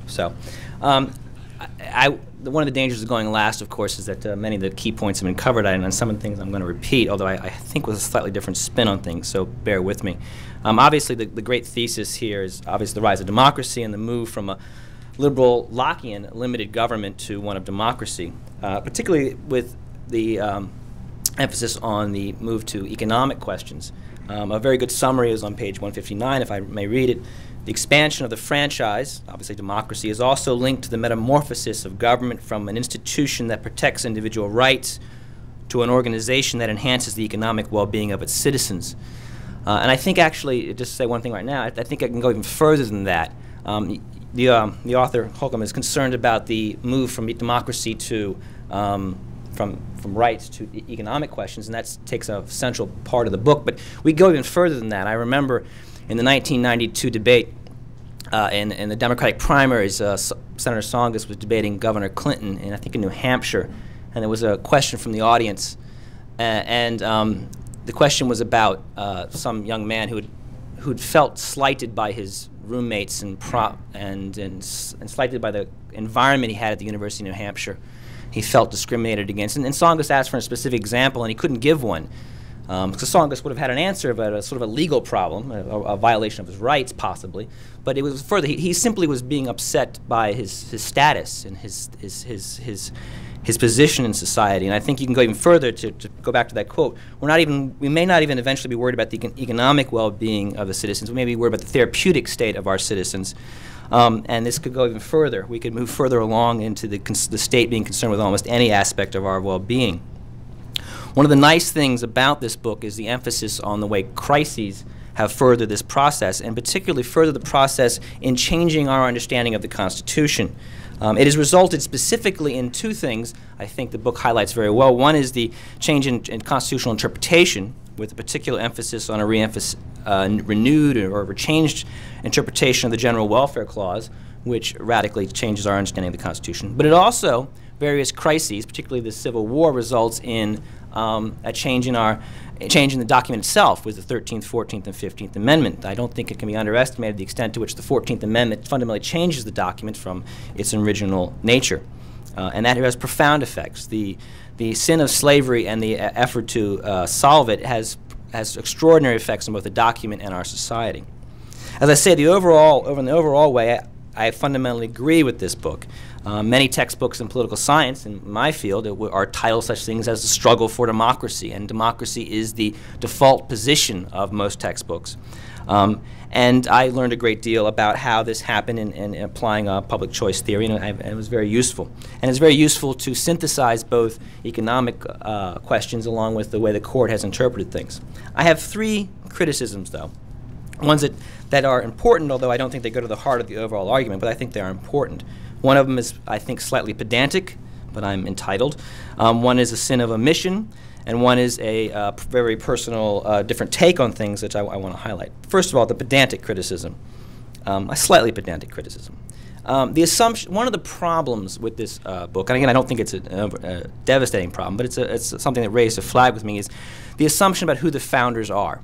so. Um, I, I, one of the dangers of going last, of course, is that uh, many of the key points have been covered, and on some of the things I'm going to repeat, although I, I think with a slightly different spin on things, so bear with me. Um, obviously, the, the great thesis here is obviously the rise of democracy and the move from a liberal Lockean limited government to one of democracy, uh, particularly with the um, emphasis on the move to economic questions. Um, a very good summary is on page one fifty-nine, if I may read it. The expansion of the franchise, obviously democracy, is also linked to the metamorphosis of government from an institution that protects individual rights to an organization that enhances the economic well-being of its citizens. Uh, and I think actually, just to say one thing right now, I, I think I can go even further than that. Um, The, um, the author, Holcombe, is concerned about the move from democracy to, um, from, from rights to e economic questions, and that takes a central part of the book. But we go even further than that. I remember in the nineteen ninety-two debate uh, in, in the Democratic primaries, uh, S Senator Songus was debating Governor Clinton, in, I think in New Hampshire, and there was a question from the audience. Uh, and um, the question was about uh, some young man who had who'd felt slighted by his roommates and, prop and, and, and slighted by the environment he had at the University of New Hampshire. He felt discriminated against. And, and Songus asked for a specific example, and he couldn't give one. Um, because Songus would have had an answer about a sort of a legal problem, a, a violation of his rights, possibly. But it was further. He, he simply was being upset by his, his status and his, his, his, his, his position in society. And I think you can go even further to, to go back to that quote. We're not even, we may not even eventually be worried about the econ economic well-being of the citizens. We may be worried about the therapeutic state of our citizens. Um, and this could go even further. We could move further along into the, cons the state being concerned with almost any aspect of our well-being. One of the nice things about this book is the emphasis on the way crises have furthered this process, and particularly furthered the process in changing our understanding of the Constitution. Um, it has resulted specifically in two things I think the book highlights very well. One is the change in, in constitutional interpretation, with a particular emphasis on a re-emphasis, uh, renewed or, or changed interpretation of the General Welfare Clause, which radically changes our understanding of the Constitution. But it also, various crises, particularly the Civil War, results in um, a change in our a change in the document itself, with the thirteenth, fourteenth, and fifteenth Amendment. I don't think it can be underestimated the extent to which the fourteenth Amendment fundamentally changes the document from its original nature. Uh, and that has profound effects. The, the sin of slavery and the uh, effort to uh, solve it has, has extraordinary effects on both the document and our society. As I say, the overall, over in the overall way, I, I fundamentally agree with this book. Uh, many textbooks in political science, in my field, are titled such things as The Struggle for Democracy, and democracy is the default position of most textbooks. Um, and I learned a great deal about how this happened in, in applying uh, public choice theory, and, I, and it was very useful. And it's very useful to synthesize both economic uh, questions along with the way the court has interpreted things. I have three criticisms, though, ones that, that are important, although I don't think they go to the heart of the overall argument, but I think they are important. One of them is, I think, slightly pedantic, but I'm entitled. Um, one is a sin of omission, and one is a uh, very personal, uh, different take on things that I, I want to highlight. First of all, the pedantic criticism, um, a slightly pedantic criticism. Um, the assumption, one of the problems with this uh, book, and again, I don't think it's a, a, a devastating problem, but it's, a, it's something that raised a flag with me, is the assumption about who the founders are.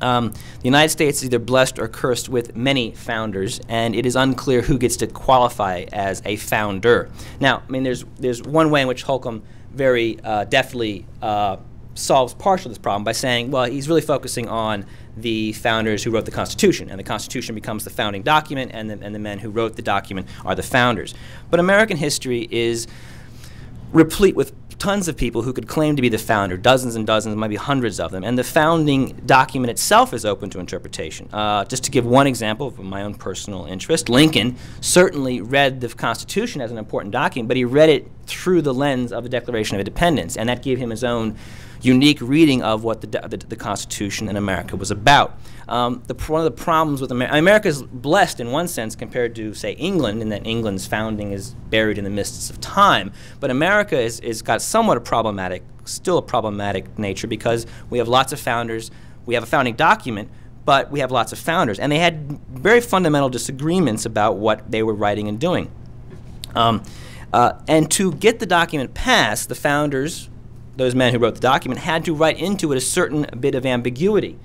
Um, the United States is either blessed or cursed with many founders, and it is unclear who gets to qualify as a founder. Now, I mean, there's, there's one way in which Holcombe very uh, deftly uh, solves partially this problem by saying, well, he's really focusing on the founders who wrote the Constitution, and the Constitution becomes the founding document, and the, and the men who wrote the document are the founders. But American history is replete with tons of people who could claim to be the founder, dozens and dozens, maybe hundreds of them, and the founding document itself is open to interpretation. Uh, just to give one example of my own personal interest, Lincoln certainly read the Constitution as an important document, but he read it through the lens of the Declaration of Independence, and that gave him his own unique reading of what the, the, the Constitution in America was about. Um, the, one of the problems with America, America is blessed in one sense compared to, say, England, in that England's founding is buried in the mists of time, but America is, is got somewhat a problematic, still a problematic nature, because we have lots of founders, we have a founding document, but we have lots of founders, and they had very fundamental disagreements about what they were writing and doing. Um, uh, and to get the document passed, the founders, those men who wrote the document, had to write into it a certain bit of ambiguity.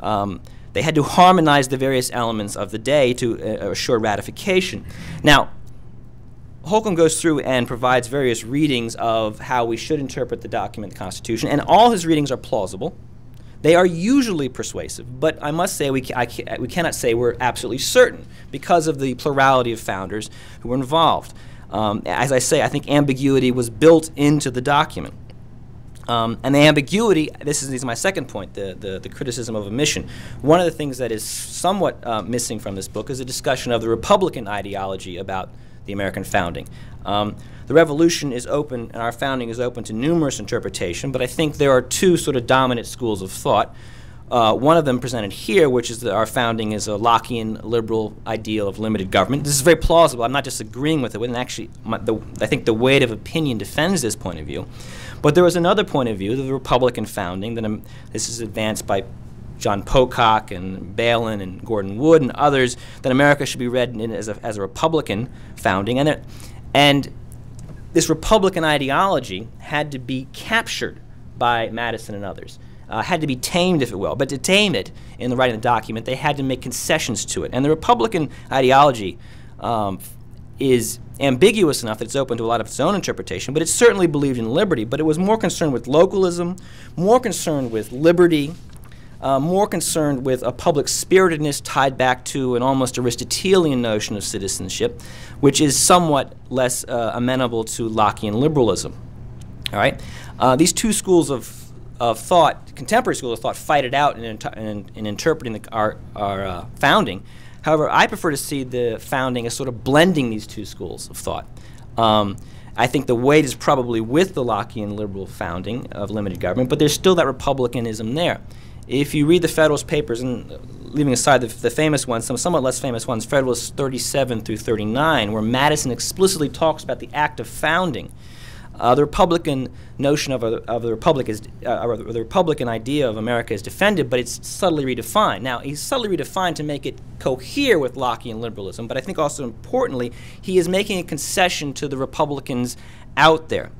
Um, they had to harmonize the various elements of the day to uh, assure ratification. Now, Holcombe goes through and provides various readings of how we should interpret the document, the Constitution, and all his readings are plausible. They are usually persuasive, but I must say we, ca I ca we cannot say we're absolutely certain because of the plurality of founders who were involved. Um, as I say, I think ambiguity was built into the document. Um, and the ambiguity, this is, this is my second point, the, the, the criticism of omission. One of the things that is somewhat uh, missing from this book is a discussion of the Republican ideology about the American founding. Um, the Revolution is open, and our founding is open to numerous interpretation, but I think there are two sort of dominant schools of thought. Uh, one of them presented here, which is that our founding is a Lockean liberal ideal of limited government. This is very plausible. I'm not disagreeing with it, and actually my, the, I think the weight of opinion defends this point of view. But there was another point of view, the Republican founding, that um, this is advanced by John Pocock and Balin and Gordon Wood and others, that America should be read in as, a, as a Republican founding. And, it, and this Republican ideology had to be captured by Madison and others. Uh, had to be tamed, if it will. But to tame it in the writing of the document, they had to make concessions to it. And the Republican ideology um, is ambiguous enough that it's open to a lot of its own interpretation, but it certainly believed in liberty. But it was more concerned with localism, more concerned with liberty, uh, more concerned with a public spiritedness tied back to an almost Aristotelian notion of citizenship, which is somewhat less uh, amenable to Lockean liberalism. All right? Uh, these two schools of of thought, contemporary schools of thought, fight it out in, in, in interpreting the, our, our uh, founding. However, I prefer to see the founding as sort of blending these two schools of thought. Um, I think the weight is probably with the Lockean liberal founding of limited government, but there's still that republicanism there. If you read the Federalist papers, and leaving aside the, the famous ones, some somewhat less famous ones, Federalists thirty-seven through thirty-nine, where Madison explicitly talks about the act of founding, Uh, the Republican notion of, a, of the Republic is, uh, or the Republican idea of America is defended, but it's subtly redefined. Now, he's subtly redefined to make it cohere with Lockean liberalism, but I think also importantly, he is making a concession to the Republicans out there.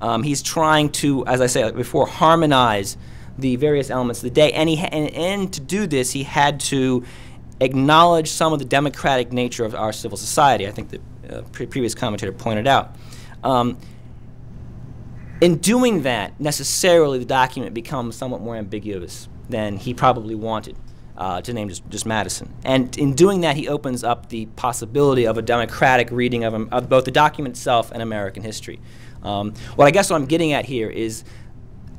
Um, he's trying to, as I said before, harmonize the various elements of the day, and, he ha and, and to do this, he had to acknowledge some of the democratic nature of our civil society, I think the uh, pre previous commentator pointed out. Um, in doing that, necessarily the document becomes somewhat more ambiguous than he probably wanted, uh, to name just, just Madison. And in doing that, he opens up the possibility of a democratic reading of, of both the document itself and American history. Um, what I guess what I'm getting at here is,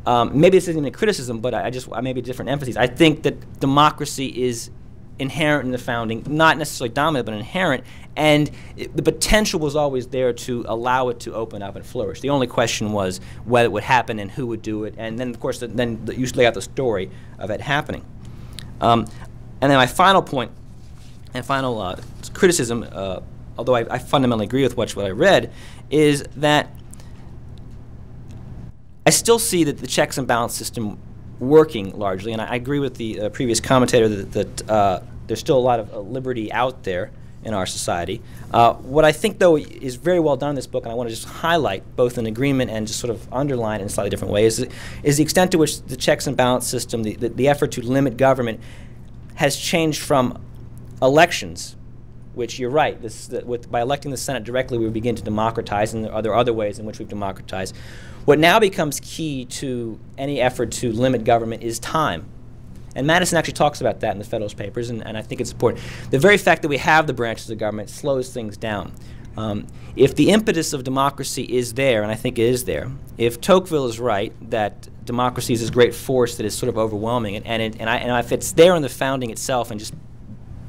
um, maybe this isn't even a criticism, but I, I just, I maybe different emphases. I think that democracy is inherent in the founding, not necessarily dominant, but inherent, and it, the potential was always there to allow it to open up and flourish. The only question was whether it would happen and who would do it, and then, of course, the, then the, you should lay out the story of it happening. Um, and then my final point and final uh, criticism, uh, although I, I fundamentally agree with what, what I read, is that I still see that the checks and balance system working largely, and I, I agree with the uh, previous commentator that, that uh, there's still a lot of uh, liberty out there in our society. Uh, what I think, though, is very well done in this book, and I want to just highlight both in agreement and just sort of underline in a slightly different way, is, is the extent to which the checks and balance system, the, the, the effort to limit government, has changed from elections, which you're right, this, that with, by electing the Senate directly we begin to democratize, and there are, there are other ways in which we've democratized. What now becomes key to any effort to limit government is time. And Madison actually talks about that in the Federalist Papers, and, and I think it's important. The very fact that we have the branches of government slows things down. Um, if the impetus of democracy is there, and I think it is there, if Tocqueville is right that democracy is this great force that is sort of overwhelming, and, and, it, and, I, and if it's there in the founding itself and just,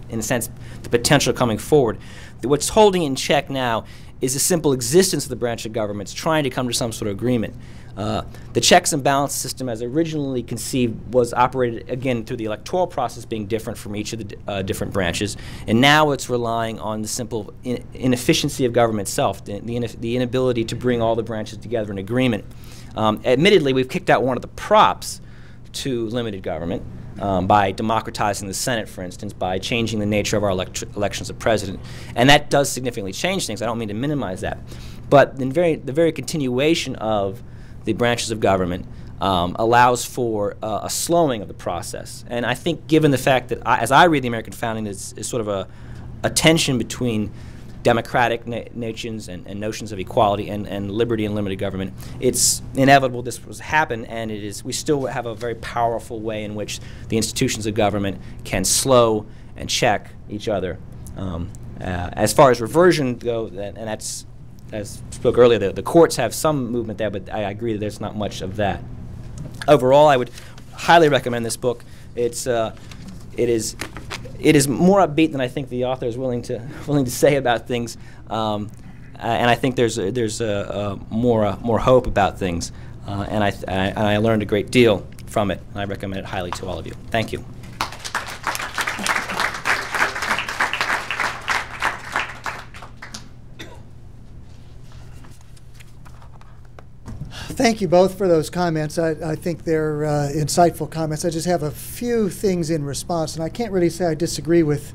in a sense, the potential coming forward, what's holding in check now is the simple existence of the branch of governments trying to come to some sort of agreement. Uh, the checks and balance system as originally conceived was operated, again, through the electoral process being different from each of the uh, different branches, and now it's relying on the simple in inefficiency of government itself, the, the, the inability to bring all the branches together in agreement. Um, admittedly, we've kicked out one of the props to limited government, Um, by democratizing the Senate, for instance, by changing the nature of our elect elections of president. And that does significantly change things. I don't mean to minimize that. But the very, the very continuation of the branches of government um, allows for uh, a slowing of the process. And I think given the fact that, I, as I read the American founding, it's, it's sort of a, a tension between democratic na nations and, and notions of equality and, and liberty and limited government, it's inevitable this was happen, and it is, we still have a very powerful way in which the institutions of government can slow and check each other. Um, uh, as far as reversion go, and, and that's, as I spoke earlier, the, the courts have some movement there, but I agree that there's not much of that. Overall, I would highly recommend this book. It's, uh, it is, It is more upbeat than I think the author is willing to willing to say about things, um, and I think there's a, there's a, a more a, more hope about things, uh, and I, th I I learned a great deal from it, and I recommend it highly to all of you. Thank you. Thank you both for those comments. I, I think they're uh, insightful comments. I just have a few things in response, and I can't really say I disagree with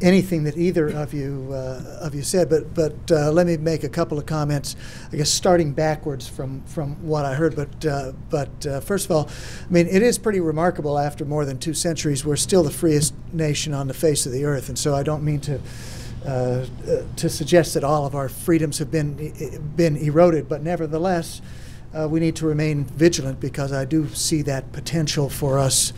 anything that either of you uh, of you said, but but uh, let me make a couple of comments, I guess, starting backwards from from what I heard. But uh, but uh, first of all, I mean, it is pretty remarkable, after more than two centuries we're still the freest nation on the face of the earth, and so I don't mean to uh, uh, to suggest that all of our freedoms have been been eroded, but nevertheless, Uh, we need to remain vigilant, because I do see that potential for us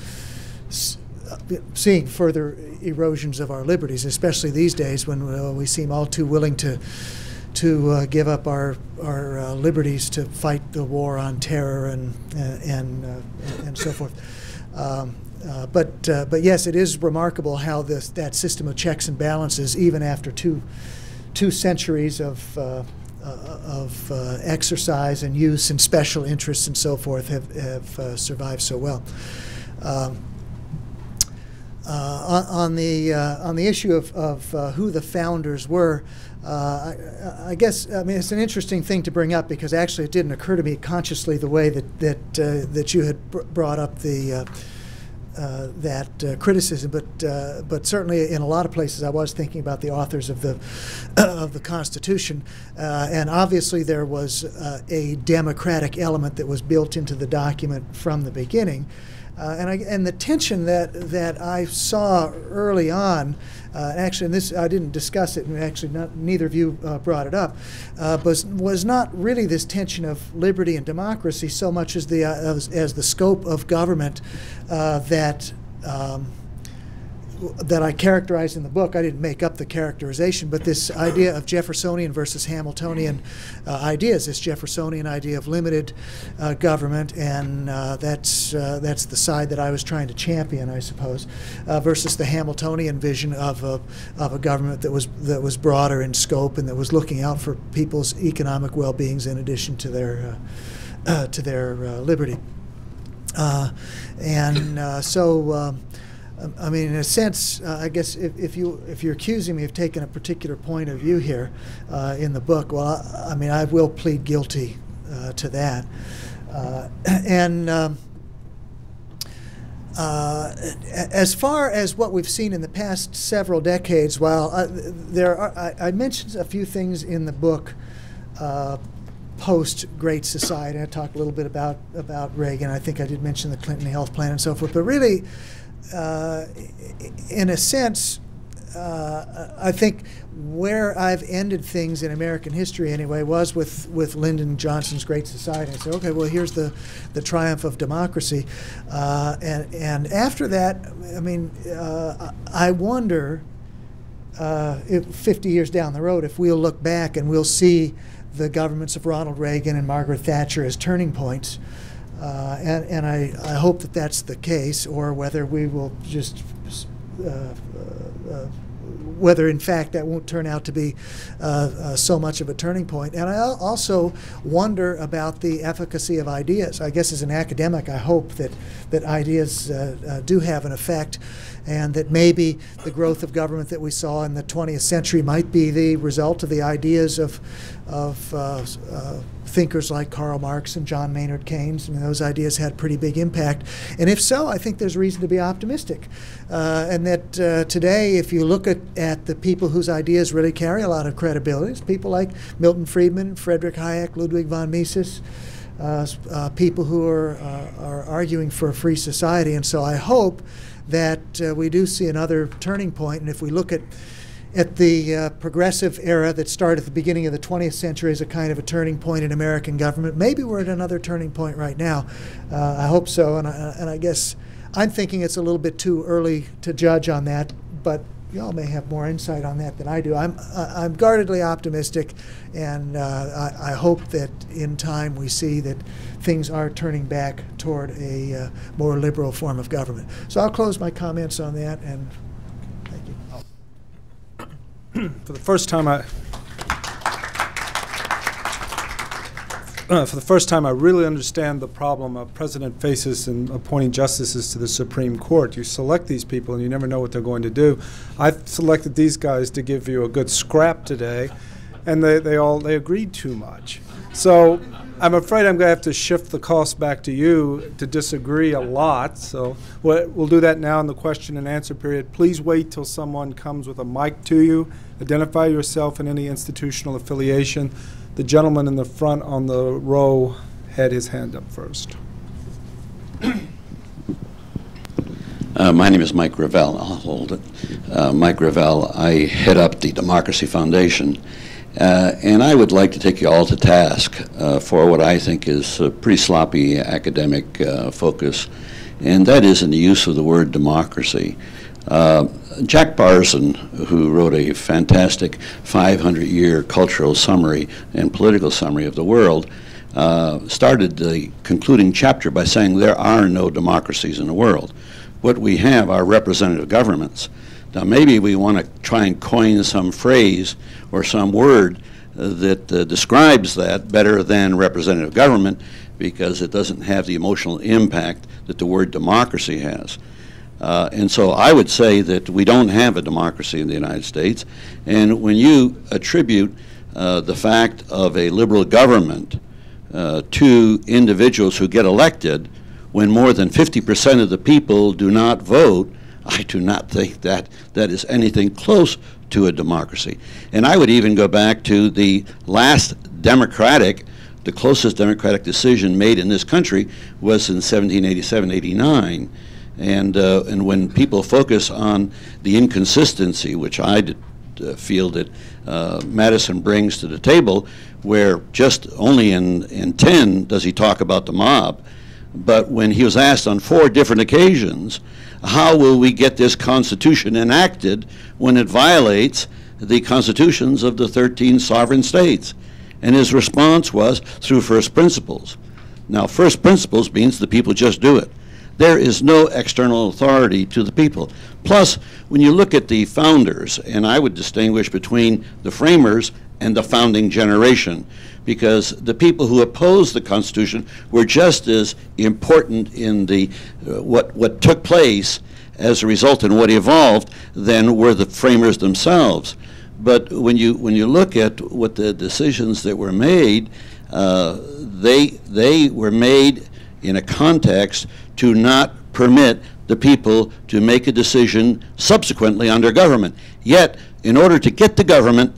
s uh, seeing further erosions of our liberties, especially these days when uh, we seem all too willing to to uh, give up our our uh, liberties to fight the war on terror and uh, and uh, and so forth. Um, uh, but uh, but yes, it is remarkable how this that system of checks and balances, even after two two centuries of uh, Uh, of uh, exercise and use and special interests and so forth have, have uh, survived so well. Um, Uh, on, on the uh, on the issue of, of uh, who the founders were, uh, I, I guess I mean it's an interesting thing to bring up, because actually it didn't occur to me consciously the way that that uh, that you had br brought up the uh, uh, that uh, criticism, but uh, but certainly in a lot of places I was thinking about the authors of the of the Constitution, uh, and obviously there was uh, a democratic element that was built into the document from the beginning. Uh, and, I, and the tension that, that I saw early on, uh, actually, and this I didn't discuss it, and actually not, neither of you uh, brought it up, uh, was, was not really this tension of liberty and democracy so much as the, uh, as, as the scope of government uh, that, um, that I characterized in the book. I didn't make up the characterization, but this idea of Jeffersonian versus Hamiltonian uh, ideas, this Jeffersonian idea of limited uh, government, and uh, that's, uh, that's the side that I was trying to champion, I suppose, uh, versus the Hamiltonian vision of a, of a government that was, that was broader in scope and that was looking out for people's economic well-beings in addition to their, uh, uh, to their uh, liberty. Uh, and uh, so, um, I mean, in a sense, uh, I guess if, if you if you're accusing me of taking a particular point of view here uh, in the book, well, I, I mean, I will plead guilty uh, to that, uh, and. Um, Uh, as far as what we've seen in the past several decades, while I, there are, I, I mentioned a few things in the book uh, post Great Society. I talked a little bit about about Reagan. I think I did mention the Clinton health plan and so forth. But really, uh, in a sense, uh, I think where I've ended things in American history, anyway, was with, with Lyndon Johnson's Great Society. I said, okay, well, here's the, the triumph of democracy. Uh, and, and after that, I mean, uh, I wonder uh, if fifty years down the road, if we'll look back and we'll see the governments of Ronald Reagan and Margaret Thatcher as turning points. Uh, and and I, I hope that that's the case, or whether we will just uh, uh, whether in fact that won't turn out to be uh, uh, so much of a turning point. And I also wonder about the efficacy of ideas. I guess as an academic, I hope that, that ideas uh, uh, do have an effect, and that maybe the growth of government that we saw in the twentieth century might be the result of the ideas of, of uh, uh, thinkers like Karl Marx and John Maynard Keynes. I mean, those ideas had pretty big impact. And if so, I think there's reason to be optimistic. Uh, and that uh, today, if you look at, at the people whose ideas really carry a lot of credibility, it's people like Milton Friedman, Frederick Hayek, Ludwig von Mises, uh, uh, people who are, uh, are arguing for a free society. And so I hope that uh, we do see another turning point. And if we look at at the uh, progressive era that started at the beginning of the twentieth century as a kind of a turning point in American government, maybe we're at another turning point right now. Uh, I hope so, and I, and I guess I'm thinking it's a little bit too early to judge on that, but y'all may have more insight on that than I do. I'm, I'm guardedly optimistic, and uh, I, I hope that in time we see that things are turning back toward a uh, more liberal form of government. So I'll close my comments on that, and for the first time, I uh, for the first time, I really understand the problem a president faces in appointing justices to the Supreme Court. You select these people, and you never know what they're going to do. I've selected these guys to give you a good scrap today, and they they all they agreed too much. So I'm afraid I'm going to have to shift the cost back to you to disagree a lot. So we'll do that now in the question and answer period. Please wait till someone comes with a mic to you. Identify yourself and any institutional affiliation. The gentleman in the front on the row had his hand up first. Uh, my name is Mike Revelle. I'll hold it. Uh, Mike Revelle. I head up the Democracy Foundation. Uh, and I would like to take you all to task uh, for what I think is a pretty sloppy academic uh, focus, and that is in the use of the word democracy. Uh, Jack Barzin, who wrote a fantastic five hundred year cultural summary and political summary of the world, uh, started the concluding chapter by saying there are no democracies in the world. What we have are representative governments. Now, maybe we want to try and coin some phrase or some word uh, that uh, describes that better than representative government, because it doesn't have the emotional impact that the word democracy has. Uh, and so I would say that we don't have a democracy in the United States. And when you attribute uh, the fact of a liberal government uh, to individuals who get elected when more than fifty percent of the people do not vote, I do not think that that is anything close to a democracy. And I would even go back to the last democratic, the closest democratic decision made in this country was in seventeen eighty-seven eighty-nine. And, uh, and when people focus on the inconsistency, which I did, uh, feel that uh, Madison brings to the table, where just only in, in ten does he talk about the mob, but when he was asked on four different occasions, how will we get this Constitution enacted when it violates the constitutions of the thirteen sovereign states? And his response was through first principles. Now, first principles means the people just do it. There is no external authority to the people. Plus, when you look at the founders, and I would distinguish between the framers and the founding generation, because the people who opposed the Constitution were just as important in the uh, what, what took place as a result and what evolved than were the framers themselves. But when you, when you look at what the decisions that were made, uh, they, they were made in a context to not permit the people to make a decision subsequently under government. Yet, in order to get the government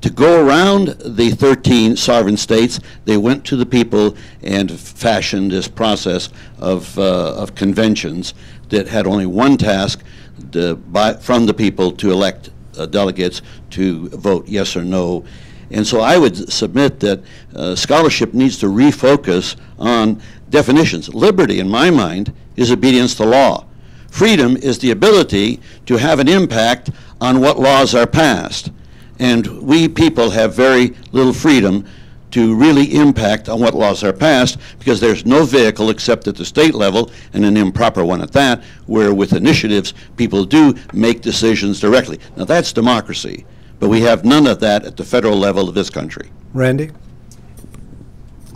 to go around the thirteen sovereign states, they went to the people and fashioned this process of, uh, of conventions that had only one task, to, by, from the people to elect uh, delegates to vote yes or no. And so I would submit that uh, scholarship needs to refocus on definitions. Liberty, in my mind, is obedience to law. Freedom is the ability to have an impact on what laws are passed. And we people have very little freedom to really impact on what laws are passed because there's no vehicle except at the state level, and an improper one at that, where with initiatives people do make decisions directly. Now that's democracy, but we have none of that at the federal level of this country. Randy?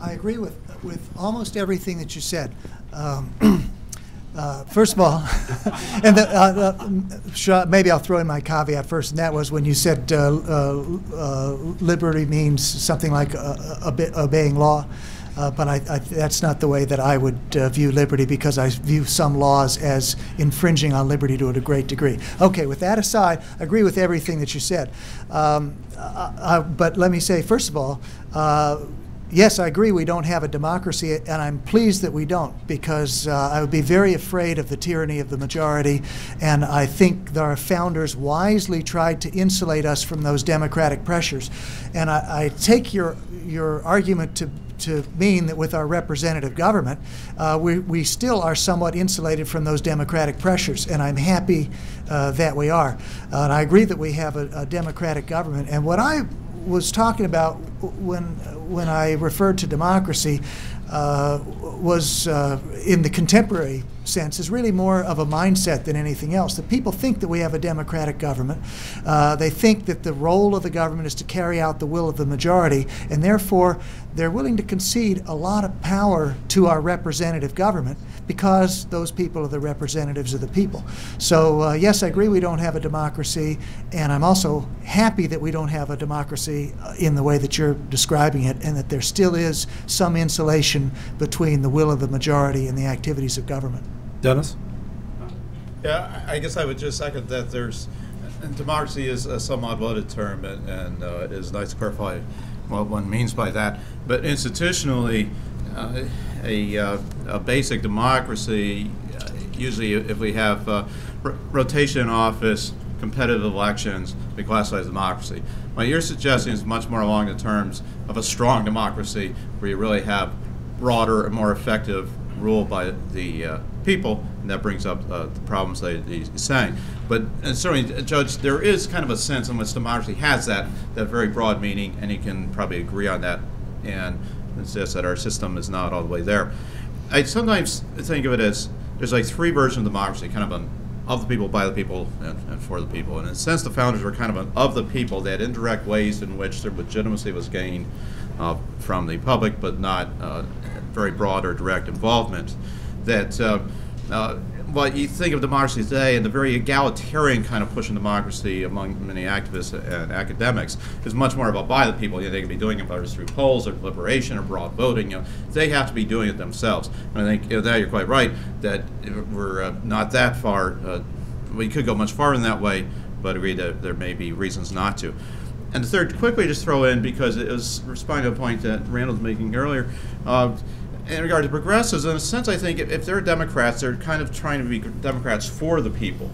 I agree with with almost everything that you said. Um, uh, first of all, and the, uh, uh, maybe I'll throw in my caveat first, and that was when you said uh, uh, uh, liberty means something like uh, obe obeying law, uh, but I, I, that's not the way that I would uh, view liberty, because I view some laws as infringing on liberty to a great degree. Okay, with that aside, I agree with everything that you said. Um, I, I, but let me say, first of all, uh, yes, I agree we don't have a democracy, and I'm pleased that we don't, because uh, I would be very afraid of the tyranny of the majority, and I think our founders wisely tried to insulate us from those democratic pressures. And I, I take your your argument to to mean that with our representative government, uh, we, we still are somewhat insulated from those democratic pressures, and I'm happy uh, that we are. Uh, and I agree that we have a, a democratic government, and what I was talking about when when I referred to democracy uh, was uh, in the contemporary sense is really more of a mindset than anything else. The people think that we have a democratic government. Uh, they think that the role of the government is to carry out the will of the majority, and therefore they're willing to concede a lot of power to our representative government because those people are the representatives of the people. So uh, yes, I agree we don't have a democracy, and I'm also happy that we don't have a democracy in the way that you're describing it, and that there still is some insulation between the will of the majority and the activities of government. Dennis? Yeah, I guess I would just second that. There's, and democracy is a somewhat loaded term, and, and uh, it is nice to clarify what one means by that. But institutionally, uh, a, uh, a basic democracy, uh, usually if we have uh, rotation in office, competitive elections, we classify as democracy. What you're suggesting is much more along the terms of a strong democracy, where you really have broader and more effective rule by the uh, people, and that brings up uh, the problems that he's saying. But and certainly, Judge, there is kind of a sense in which democracy has that that very broad meaning, and you can probably agree on that, and it's just that our system is not all the way there. I sometimes think of it as there's like three versions of democracy, kind of an of the people, by the people, and, and for the people. And in a sense, the founders were kind of an of the people. They had indirect ways in which their legitimacy was gained uh, from the public, but not uh, very broad or direct involvement. That uh, uh, what you think of democracy today and the very egalitarian kind of push in democracy among many activists and academics is much more about by the people. You know, they can be doing it whether it's through polls or deliberation or broad voting. You know, they have to be doing it themselves. And I think you know, that you're quite right that we're uh, not that far. Uh, we could go much farther in that way, but I agree that there may be reasons not to. And the third, quickly just throw in, because it was responding to a point that Randall was making earlier, uh, in regard to progressives, in a sense, I think if, if they're Democrats, they're kind of trying to be Democrats for the people,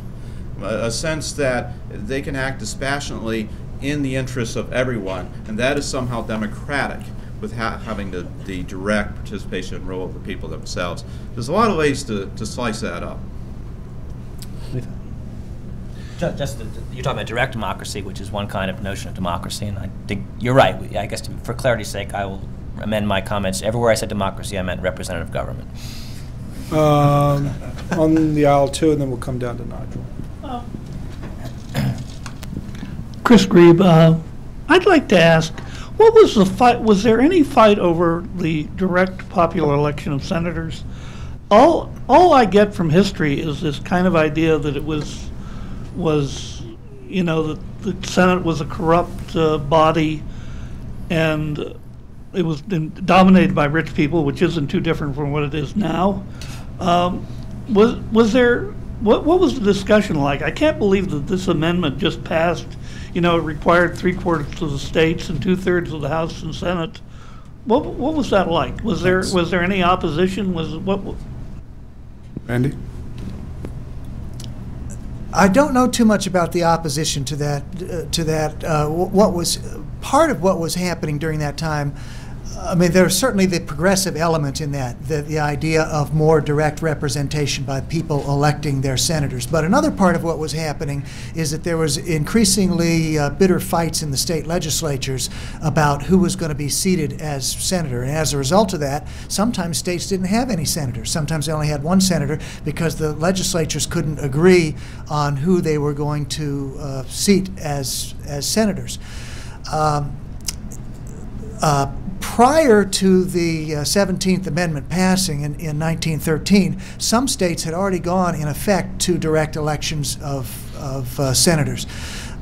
a, a sense that they can act dispassionately in the interests of everyone, and that is somehow democratic with ha having the, the direct participation and role of the people themselves. There's a lot of ways to, to slice that up. Just the, you're talking about direct democracy, which is one kind of notion of democracy, and I think you're right. We, I guess to, for clarity's sake, I will amend my comments. Everywhere I said democracy, I meant representative government. Um, on the aisle two, and then we'll come down to Nigel. Oh. Chris Grebe, uh, I'd like to ask, what was the fight? Was there any fight over the direct popular election of senators? All, all I get from history is this kind of idea that it was. was, you know, the, the Senate was a corrupt uh, body, and it was dominated by rich people, which isn't too different from what it is now. Um, was was there, what, what was the discussion like? I can't believe that this amendment just passed. You know, it required three-quarters of the states and two-thirds of the House and Senate. What, what was that like? Was there, was there any opposition? Was what? Randy? I don't know too much about the opposition to that. Uh, to that, uh, what was part of what was happening during that time? I mean, there's certainly the progressive element in that, the, the idea of more direct representation by people electing their senators. But another part of what was happening is that there was increasingly uh, bitter fights in the state legislatures about who was going to be seated as senator. And as a result of that, sometimes states didn't have any senators. Sometimes they only had one senator because the legislatures couldn't agree on who they were going to uh, seat as, as senators. Um, uh, Prior to the uh, seventeenth Amendment passing in, in nineteen thirteen, some states had already gone, in effect, to direct elections of, of uh, senators.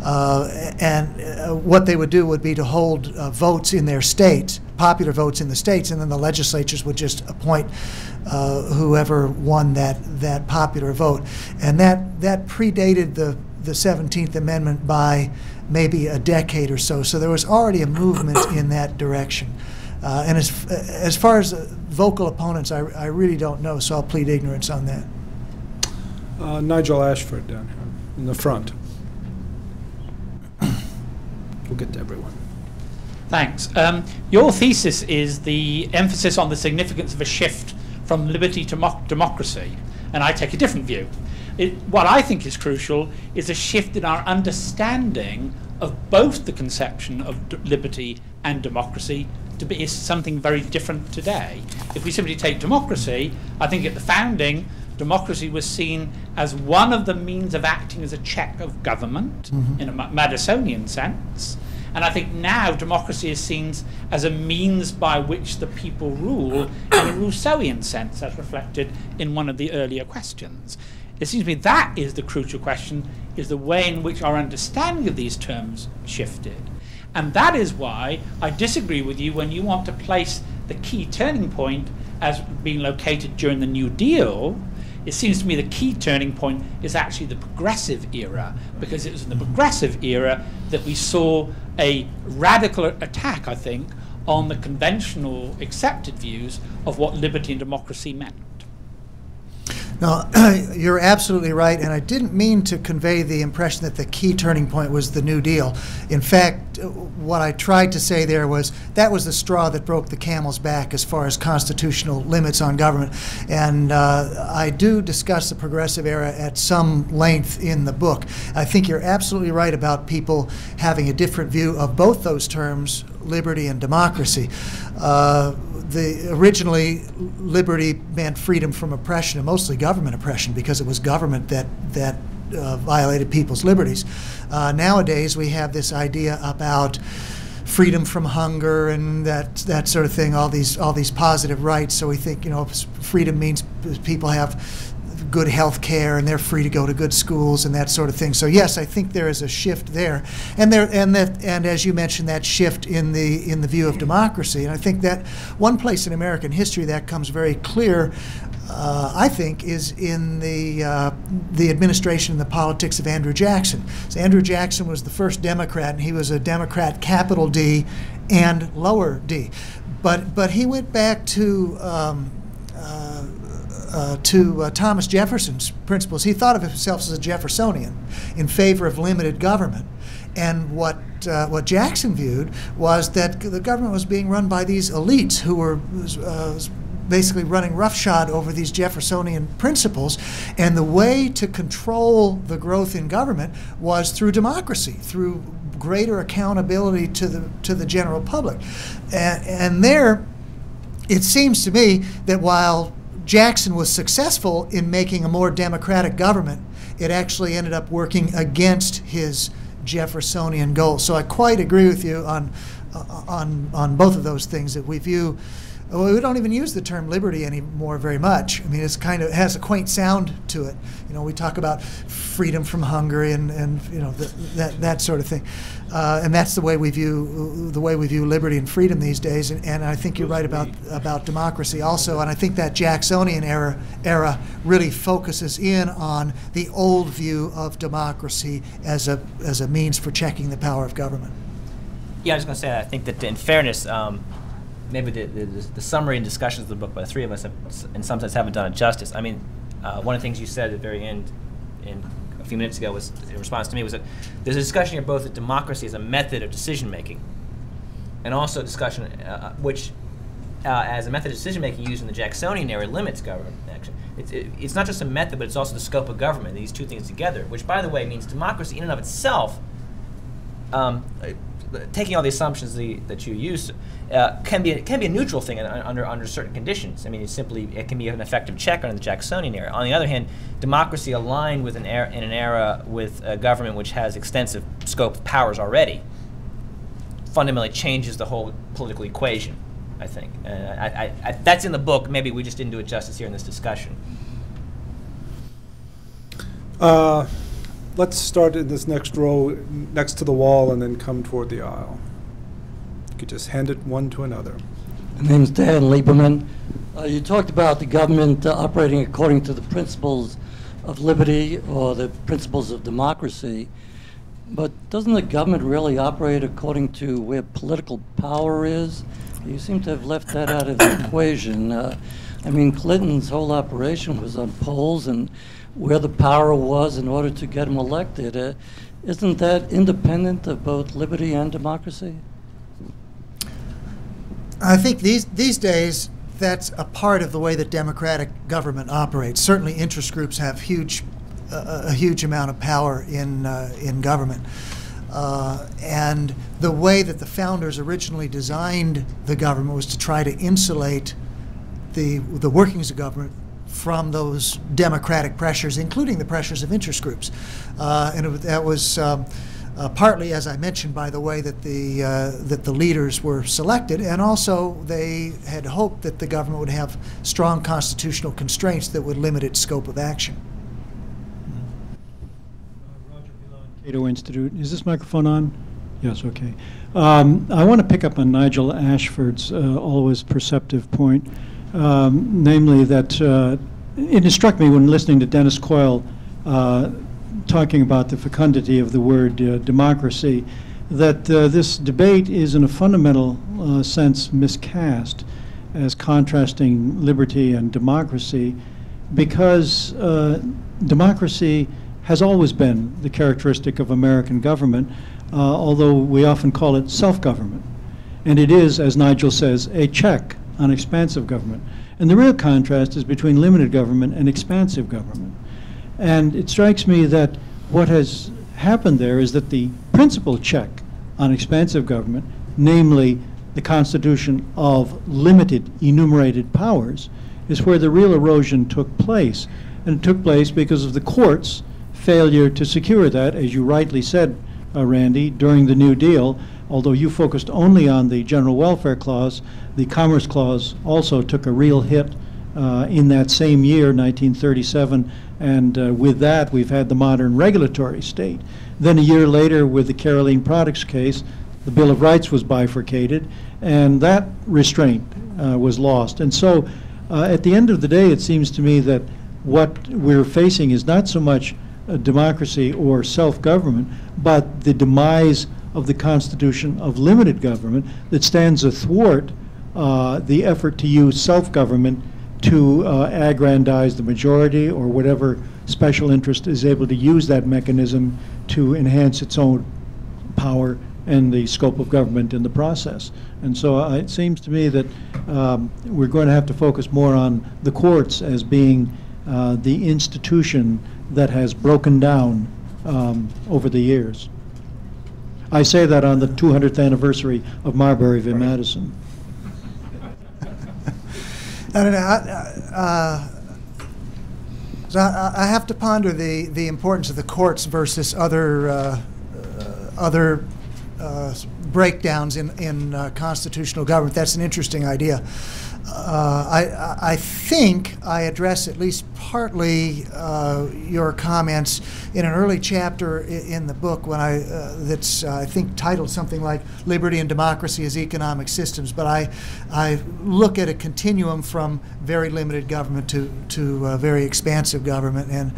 Uh, and uh, what they would do would be to hold uh, votes in their states, popular votes in the states, and then the legislatures would just appoint uh, whoever won that, that popular vote. And that, that predated the, the seventeenth Amendment by maybe a decade or so. So there was already a movement in that direction. Uh, and as, as far as uh, vocal opponents, I, I really don't know, so I'll plead ignorance on that. Uh, Nigel Ashford down here in the front. We'll get to everyone. Thanks. Um, your thesis is the emphasis on the significance of a shift from liberty to democracy, and I take a different view. It, what I think is crucial is a shift in our understanding of both the conception of liberty and democracy to be is something very different today. If we simply take democracy, I think at the founding, democracy was seen as one of the means of acting as a check of government, mm-hmm. in a Madisonian sense. And I think now democracy is seen as a means by which the people rule in a Rousseauian sense, as reflected in one of the earlier questions. It seems to me that is the crucial question, is the way in which our understanding of these terms shifted. And that is why I disagree with you when you want to place the key turning point as being located during the New Deal. It seems to me the key turning point is actually the progressive era, because it was in the progressive era that we saw a radical attack, I think, on the conventional accepted views of what liberty and democracy meant. No, you're absolutely right, and I didn't mean to convey the impression that the key turning point was the New Deal. In fact, what I tried to say there was that was the straw that broke the camel's back as far as constitutional limits on government. And uh, I do discuss the progressive era at some length in the book. I think you're absolutely right about people having a different view of both those terms, liberty and democracy. Uh, The, originally, liberty meant freedom from oppression, and mostly government oppression, because it was government that, that uh, violated people's liberties. Uh, nowadays, we have this idea about freedom from hunger and that, that sort of thing, all these, all these positive rights. So we think, you know, freedom means people have good health care, and they're free to go to good schools and that sort of thing. So yes, I think there is a shift there, and there and that and as you mentioned, that shift in the in the view of democracy. And I think that one place in American history that comes very clear, Uh, I think, is in the uh, the administration and the politics of Andrew Jackson. So Andrew Jackson was the first Democrat, and he was a Democrat capital D and lower D. But but he went back to um, uh, uh, to uh, Thomas Jefferson's principles. He thought of himself as a Jeffersonian, in favor of limited government. And what uh, what Jackson viewed was that the government was being run by these elites who were Uh, basically running roughshod over these Jeffersonian principles, and the way to control the growth in government was through democracy, through greater accountability to the to the general public. And, and there, it seems to me that while Jackson was successful in making a more democratic government, it actually ended up working against his Jeffersonian goals. So I quite agree with you on uh, on on both of those things, that we view. Well, we don't even use the term liberty anymore very much. I mean, it's kind of, it has a quaint sound to it. You know, we talk about freedom from hunger and, and you know, the, that that sort of thing. Uh, and that's the way we view the way we view liberty and freedom these days. And, and I think you're right about about democracy also. And I think that Jacksonian era era really focuses in on the old view of democracy as a as a means for checking the power of government. Yeah, I was going to say that. I think that in fairness, Um, maybe the, the, the summary and discussions of the book by the three of us have, in some sense, haven't done it justice. I mean, uh, one of the things you said at the very end, in a few minutes ago, was in response to me, was that there's a discussion here both that democracy is a method of decision making, and also a discussion uh, which, uh, as a method of decision making used in the Jacksonian era, limits government action. It's, it, it's not just a method, but it's also the scope of government. These two things together, which, by the way, means democracy in and of itself, Um, taking all the assumptions the, that you use, uh, can be can be a neutral thing under under certain conditions. I mean, it's simply it can be an effective check under the Jacksonian era. On the other hand, democracy aligned with an era in an era with a government which has extensive scope of powers already fundamentally changes the whole political equation, I think. Uh, I, I, I, that's in the book. Maybe we just didn't do it justice here in this discussion. Uh. Let's start in this next row, next to the wall, and then come toward the aisle. You could just hand it one to another. My name's Dan Lieberman. Uh, you talked about the government uh, operating according to the principles of liberty or the principles of democracy, but doesn't the government really operate according to where political power is? You seem to have left that out of the equation. Uh, I mean, Clinton's whole operation was on polls and where the power was in order to get him elected. Uh, isn't that independent of both liberty and democracy? I think these, these days that's a part of the way that democratic government operates. Certainly interest groups have huge, uh, a huge amount of power in, uh, in government. Uh, and the way that the founders originally designed the government was to try to insulate the, the workings of government from those democratic pressures, including the pressures of interest groups. Uh, and it, that was um, uh, partly, as I mentioned, by the way that the, uh, that the leaders were selected, and also they had hoped that the government would have strong constitutional constraints that would limit its scope of action. Uh, Roger Milan, Cato Institute. Is this microphone on? Yes, okay. Um, I want to pick up on Nigel Ashford's uh, always perceptive point. Um, namely that uh, it struck me when listening to Dennis Coyle uh, talking about the fecundity of the word uh, democracy, that uh, this debate is in a fundamental uh, sense miscast as contrasting liberty and democracy, because uh, democracy has always been the characteristic of American government, uh, although we often call it self-government. And it is, as Nigel says, a check on expansive government. And the real contrast is between limited government and expansive government. And it strikes me that what has happened there is that the principal check on expansive government, namely the constitution of limited enumerated powers, is where the real erosion took place. And it took place because of the court's failure to secure that, as you rightly said, uh, Randy, during the New Deal. Although you focused only on the General Welfare Clause, the Commerce Clause also took a real hit uh, in that same year, nineteen thirty-seven, and uh, with that we've had the modern regulatory state. Then a year later with the Caroline Products case, the Bill of Rights was bifurcated, and that restraint uh, was lost. And so uh, at the end of the day, it seems to me that what we're facing is not so much a democracy or self-government, but the demise of the Constitution of limited government that stands athwart uh, the effort to use self-government to uh, aggrandize the majority or whatever special interest is able to use that mechanism to enhance its own power and the scope of government in the process. And so uh, it seems to me that um, we're going to have to focus more on the courts as being uh, the institution that has broken down um, over the years. I say that on the two hundredth anniversary of Marbury v. Madison. I don't know. I, uh, so I, I have to ponder the the importance of the courts versus other uh, uh, other uh, breakdowns in in uh, constitutional government. That's an interesting idea. Uh, I, I think I address at least partly uh, your comments in an early chapter in the book when I uh, that's uh, I think titled something like Liberty and Democracy as Economic Systems, but I I look at a continuum from very limited government to to uh, very expansive government, and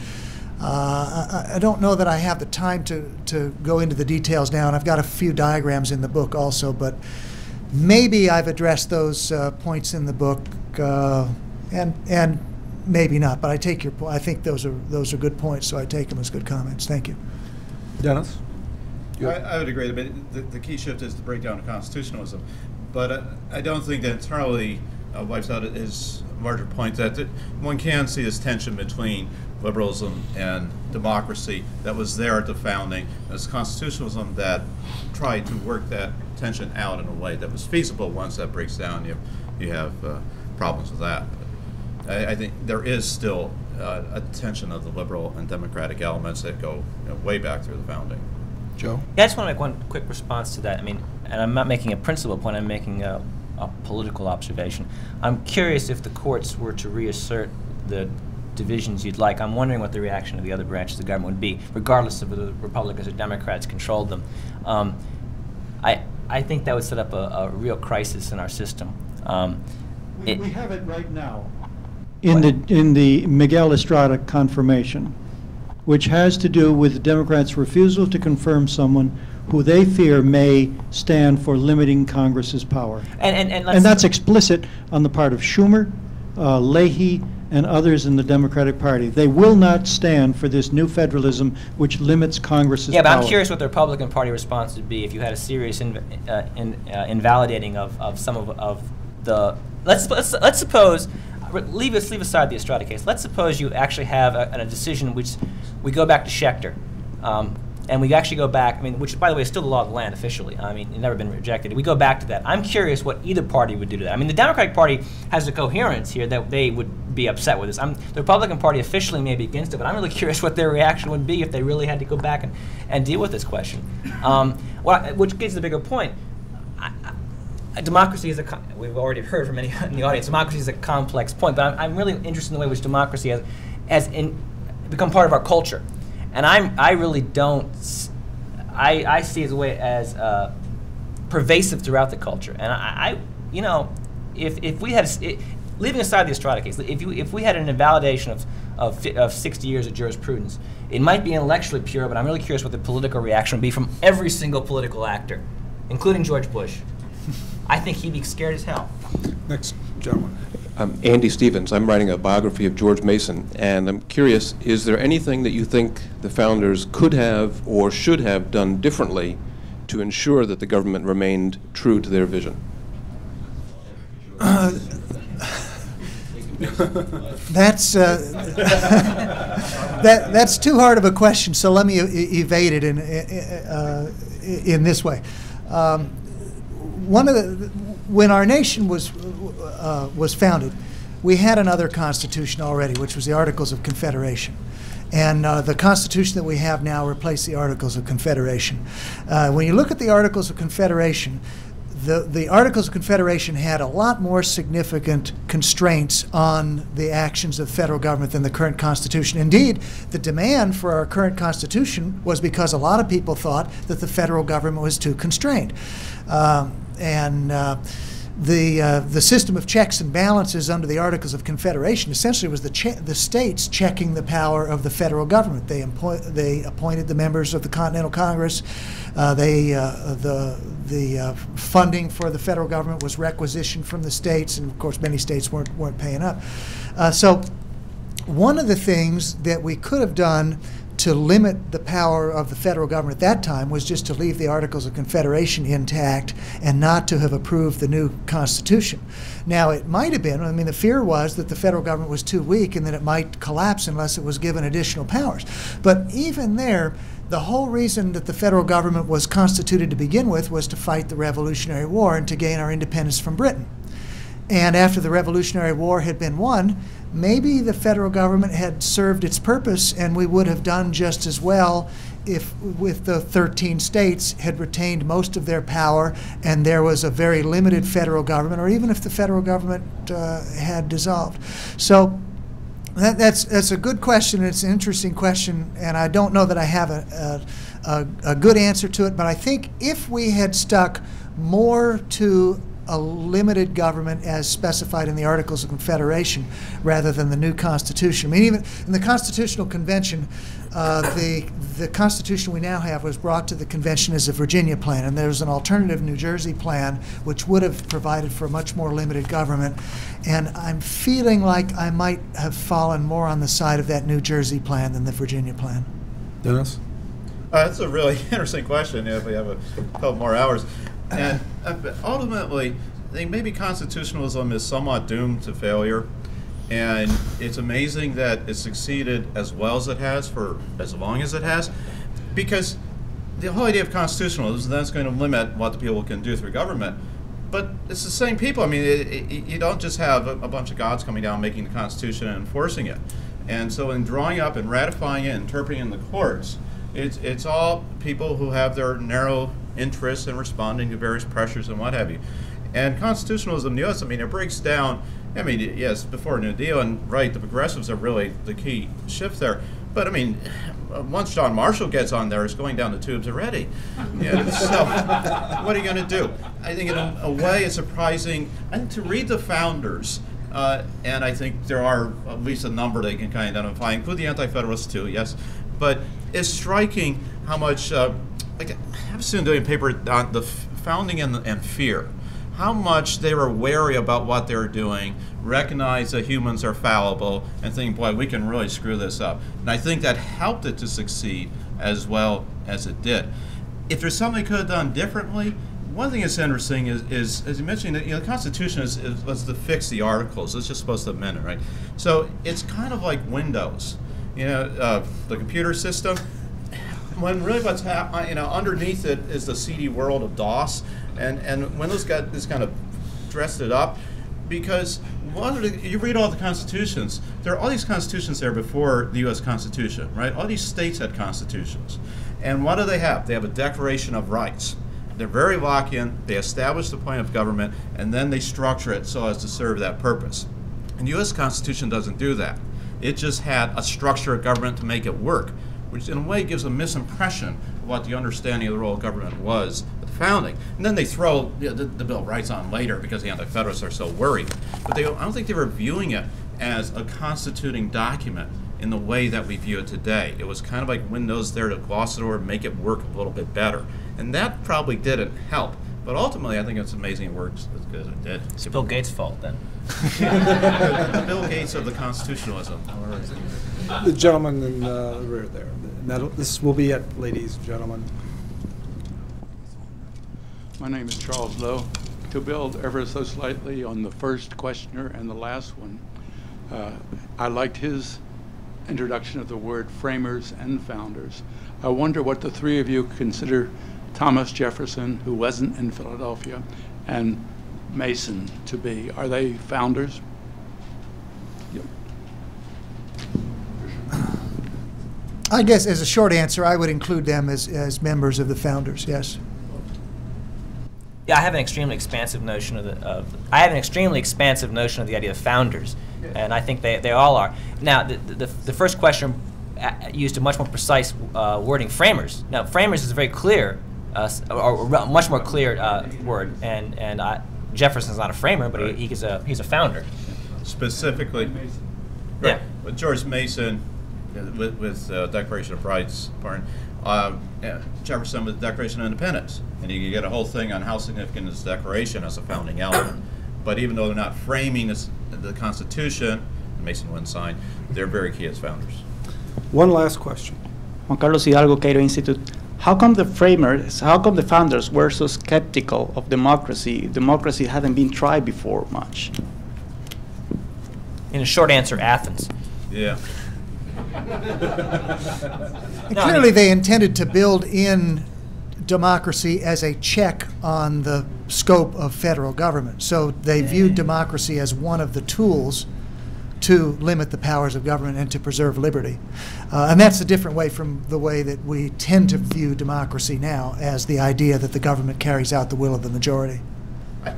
uh, I, I don't know that I have the time to to go into the details now, and I've got a few diagrams in the book also, but maybe I've addressed those uh, points in the book, uh, and and maybe not. But I take your point. I think those are those are good points, so I take them as good comments. Thank you, Dennis. I, I would agree. But the, the key shift is the breakdown of constitutionalism. But I, I don't think that entirely uh, wipes out his larger point that, that one can see this tension between liberalism and democracy that was there at the founding. It's constitutionalism that tried to work that tension out in a way that was feasible. Once that breaks down, you have, you have uh, problems with that. But I, I think there is still uh, a tension of the liberal and democratic elements that go you know, way back through the founding. Joe? Yeah, I just want to make one quick response to that. I mean, and I'm not making a principle point, I'm making a, a political observation. I'm curious if the courts were to reassert the divisions you'd like, I'm wondering what the reaction of the other branches of the government would be, regardless of whether the Republicans or Democrats controlled them. Um, I, I think that would set up a, a real crisis in our system. Um, we, it, we have it right now in the, in the Miguel Estrada confirmation, which has to do with the Democrats' refusal to confirm someone who they fear may stand for limiting Congress's power. And, and, and, let's and that's explicit on the part of Schumer, uh, Leahy, and others in the Democratic Party. They will not stand for this new federalism which limits Congress's yeah, power. Yeah, but I'm curious what the Republican Party response would be if you had a serious inv uh, in, uh, invalidating of, of some of, of the... Let's, let's, let's suppose, leave, us, leave aside the Estrada case, let's suppose you actually have a, a decision which we go back to Schechter, um, and we actually go back, I mean, which by the way is still the law of the land officially, I mean, it's never been rejected. We go back to that. I'm curious what either party would do to that. I mean, the Democratic Party has a coherence here that they would be upset with this. I'm, the Republican Party officially may be against it, but I'm really curious what their reaction would be if they really had to go back and, and deal with this question. Um, well, which gives the bigger point. I, I, democracy is a, con we've already heard from many in the audience, democracy is a complex point, but I'm, I'm really interested in the way which democracy has, has in, become part of our culture. And I'm, I really don't, I, I see it as a way as uh, pervasive throughout the culture. And I, I you know, if, if we had, it, leaving aside the Estrada case, if, you, if we had an invalidation of, of, of sixty years of jurisprudence, it might be intellectually pure, but I'm really curious what the political reaction would be from every single political actor, including George Bush. I think he'd be scared as hell. Next gentleman. I'm Andy Stevens. I'm writing a biography of George Mason, and I'm curious, is there anything that you think the founders could have or should have done differently to ensure that the government remained true to their vision? Uh, that's, uh, that, that's too hard of a question, so let me e- evade it in, uh, in this way. Um, one of the... When our nation was uh, was founded, we had another constitution already, which was the Articles of Confederation, and uh, the Constitution that we have now replaced the Articles of Confederation. Uh, when you look at the Articles of Confederation, the, the Articles of Confederation had a lot more significant constraints on the actions of the federal government than the current Constitution. Indeed, the demand for our current Constitution was because a lot of people thought that the federal government was too constrained. Um, and uh, the, uh, the system of checks and balances under the Articles of Confederation essentially was the, che the states checking the power of the federal government. They, they appointed the members of the Continental Congress. Uh, they, uh, the the uh, funding for the federal government was requisitioned from the states, and of course many states weren't, weren't paying up. Uh, so one of the things that we could have done to limit the power of the federal government at that time was just to leave the Articles of Confederation intact and not to have approved the new Constitution. Now, it might have been, I mean, the fear was that the federal government was too weak and that it might collapse unless it was given additional powers. But even there, the whole reason that the federal government was constituted to begin with was to fight the Revolutionary War and to gain our independence from Britain. And after the Revolutionary War had been won, maybe the federal government had served its purpose, and we would have done just as well if with the thirteen states had retained most of their power and there was a very limited federal government, or even if the federal government uh, had dissolved. So that, that's, that's a good question. It's an interesting question, and I don't know that I have a, a, a good answer to it, but I think if we had stuck more to a limited government as specified in the Articles of Confederation rather than the new Constitution. I mean, even in the Constitutional Convention, uh, the, the Constitution we now have was brought to the convention as a Virginia plan, and there was an alternative New Jersey plan which would have provided for a much more limited government. And I'm feeling like I might have fallen more on the side of that New Jersey plan than the Virginia plan. Dennis? Uh, that's a really interesting question, if we have a couple more hours. And ultimately, maybe constitutionalism is somewhat doomed to failure. And it's amazing that it succeeded as well as it has for as long as it has. Because the whole idea of constitutionalism is that's going to limit what the people can do through government. But it's the same people. I mean, it, it, you don't just have a, a bunch of gods coming down making the Constitution and enforcing it. And so in drawing up and ratifying it and interpreting in the courts, it's, it's all people who have their narrow interests in responding to various pressures and what have you. And constitutionalism in the U S, I mean, it breaks down, I mean, yes, before New Deal, and right, the progressives are really the key shift there. But I mean, once John Marshall gets on there, it's going down the tubes already. Yeah, so what are you going to do? I think in a, a way it's surprising, I think, to read the founders, uh, and I think there are at least a number they can kind of identify, include the Anti-Federalists too, yes. But it's striking how much, uh, like, I have a student doing a paper on the founding and, and fear, how much they were wary about what they were doing, recognize that humans are fallible, and think, boy, we can really screw this up. And I think that helped it to succeed as well as it did. If there's something they could have done differently, one thing that's interesting is, is as you mentioned, you know, the Constitution is, is, was to fix the articles. It's just supposed to amend it, right? So it's kind of like Windows, you know, uh, the computer system. When really what's happening, you know, underneath it is the seedy world of DOS, and, and Windows got this kind of dressed it up, because one of the, you read all the constitutions, there are all these constitutions there before the U S Constitution, right? All these states had constitutions. And what do they have? They have a Declaration of Rights. They're very locked in, they establish the plan of government, and then they structure it so as to serve that purpose. And the U S Constitution doesn't do that. It just had a structure of government to make it work, which in a way gives a misimpression of what the understanding of the role of government was at the founding. And then they throw the, the, the Bill of Rights on later because the Anti-Federalists are so worried. But they, I don't think they were viewing it as a constituting document in the way that we view it today. It was kind of like Windows there to gloss it over and make it work a little bit better. And that probably didn't help. But ultimately, I think it's amazing it works as good as it did. It's Bill Gates' fault, then. The Bill Gates of the constitutionalism. The gentleman in uh, the rear there. This will be it, ladies and gentlemen. My name is Charles Lowe. To build ever so slightly on the first questioner and the last one, uh, I liked his introduction of the word framers and founders. I wonder what the three of you consider Thomas Jefferson, who wasn't in Philadelphia, and Mason to be. Are they founders? Yep. I guess as a short answer, I would include them as, as members of the founders, yes. yeah, I have an extremely expansive notion of the, of, I have an extremely expansive notion of the idea of founders, yeah. and I think they, they all are. Now, the, the, the first question used a much more precise uh, wording, framers. Now, framers is a very clear, uh, or, or much more clear uh, word, and, and I, Jefferson's not a framer, but right. he, he's, a, he's a founder. Specifically, right. yeah. With George Mason, with, with uh, Declaration of Rights, pardon, uh, yeah, Jefferson with the Declaration of Independence. And you get a whole thing on how significant is the Declaration as a founding element. But even though they're not framing this, the Constitution, Mason wouldn't sign, they're very key as founders. One last question. Juan Carlos Hidalgo, Cato Institute. How come the framers, how come the founders were so skeptical of democracy? Democracy hadn't been tried before much. In a short answer, Athens. Yeah. No, clearly I mean, they intended to build in democracy as a check on the scope of federal government. So they viewed democracy as one of the tools to limit the powers of government and to preserve liberty. Uh, and that's a different way from the way that we tend to view democracy now, as the idea that the government carries out the will of the majority. I,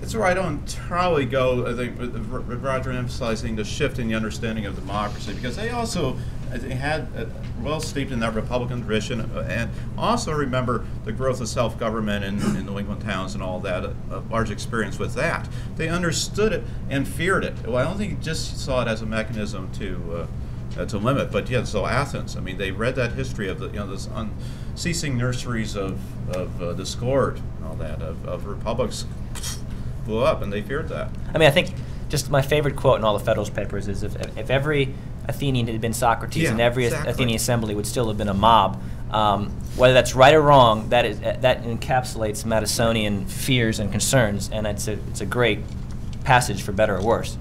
it's right on entirely go, I think, with Roger emphasizing the shift in the understanding of democracy, because they also they had uh, well steeped in that Republican tradition, uh, and also remember the growth of self-government in, in New England towns and all that, a, a large experience with that. They understood it and feared it. Well, I don't think you just saw it as a mechanism to uh, uh, to limit, but yeah, so Athens, I mean, they read that history of the, you know, this unceasing nurseries of, of uh, discord and all that, of, of republics blew up, and they feared that. I mean, I think just my favorite quote in all the Federalist Papers is if, if every Athenian had been Socrates, yeah, and every exactly. Athenian assembly would still have been a mob. Um, whether that's right or wrong, that is uh, that encapsulates Madisonian fears and concerns, and it's a it's a great passage for better or worse.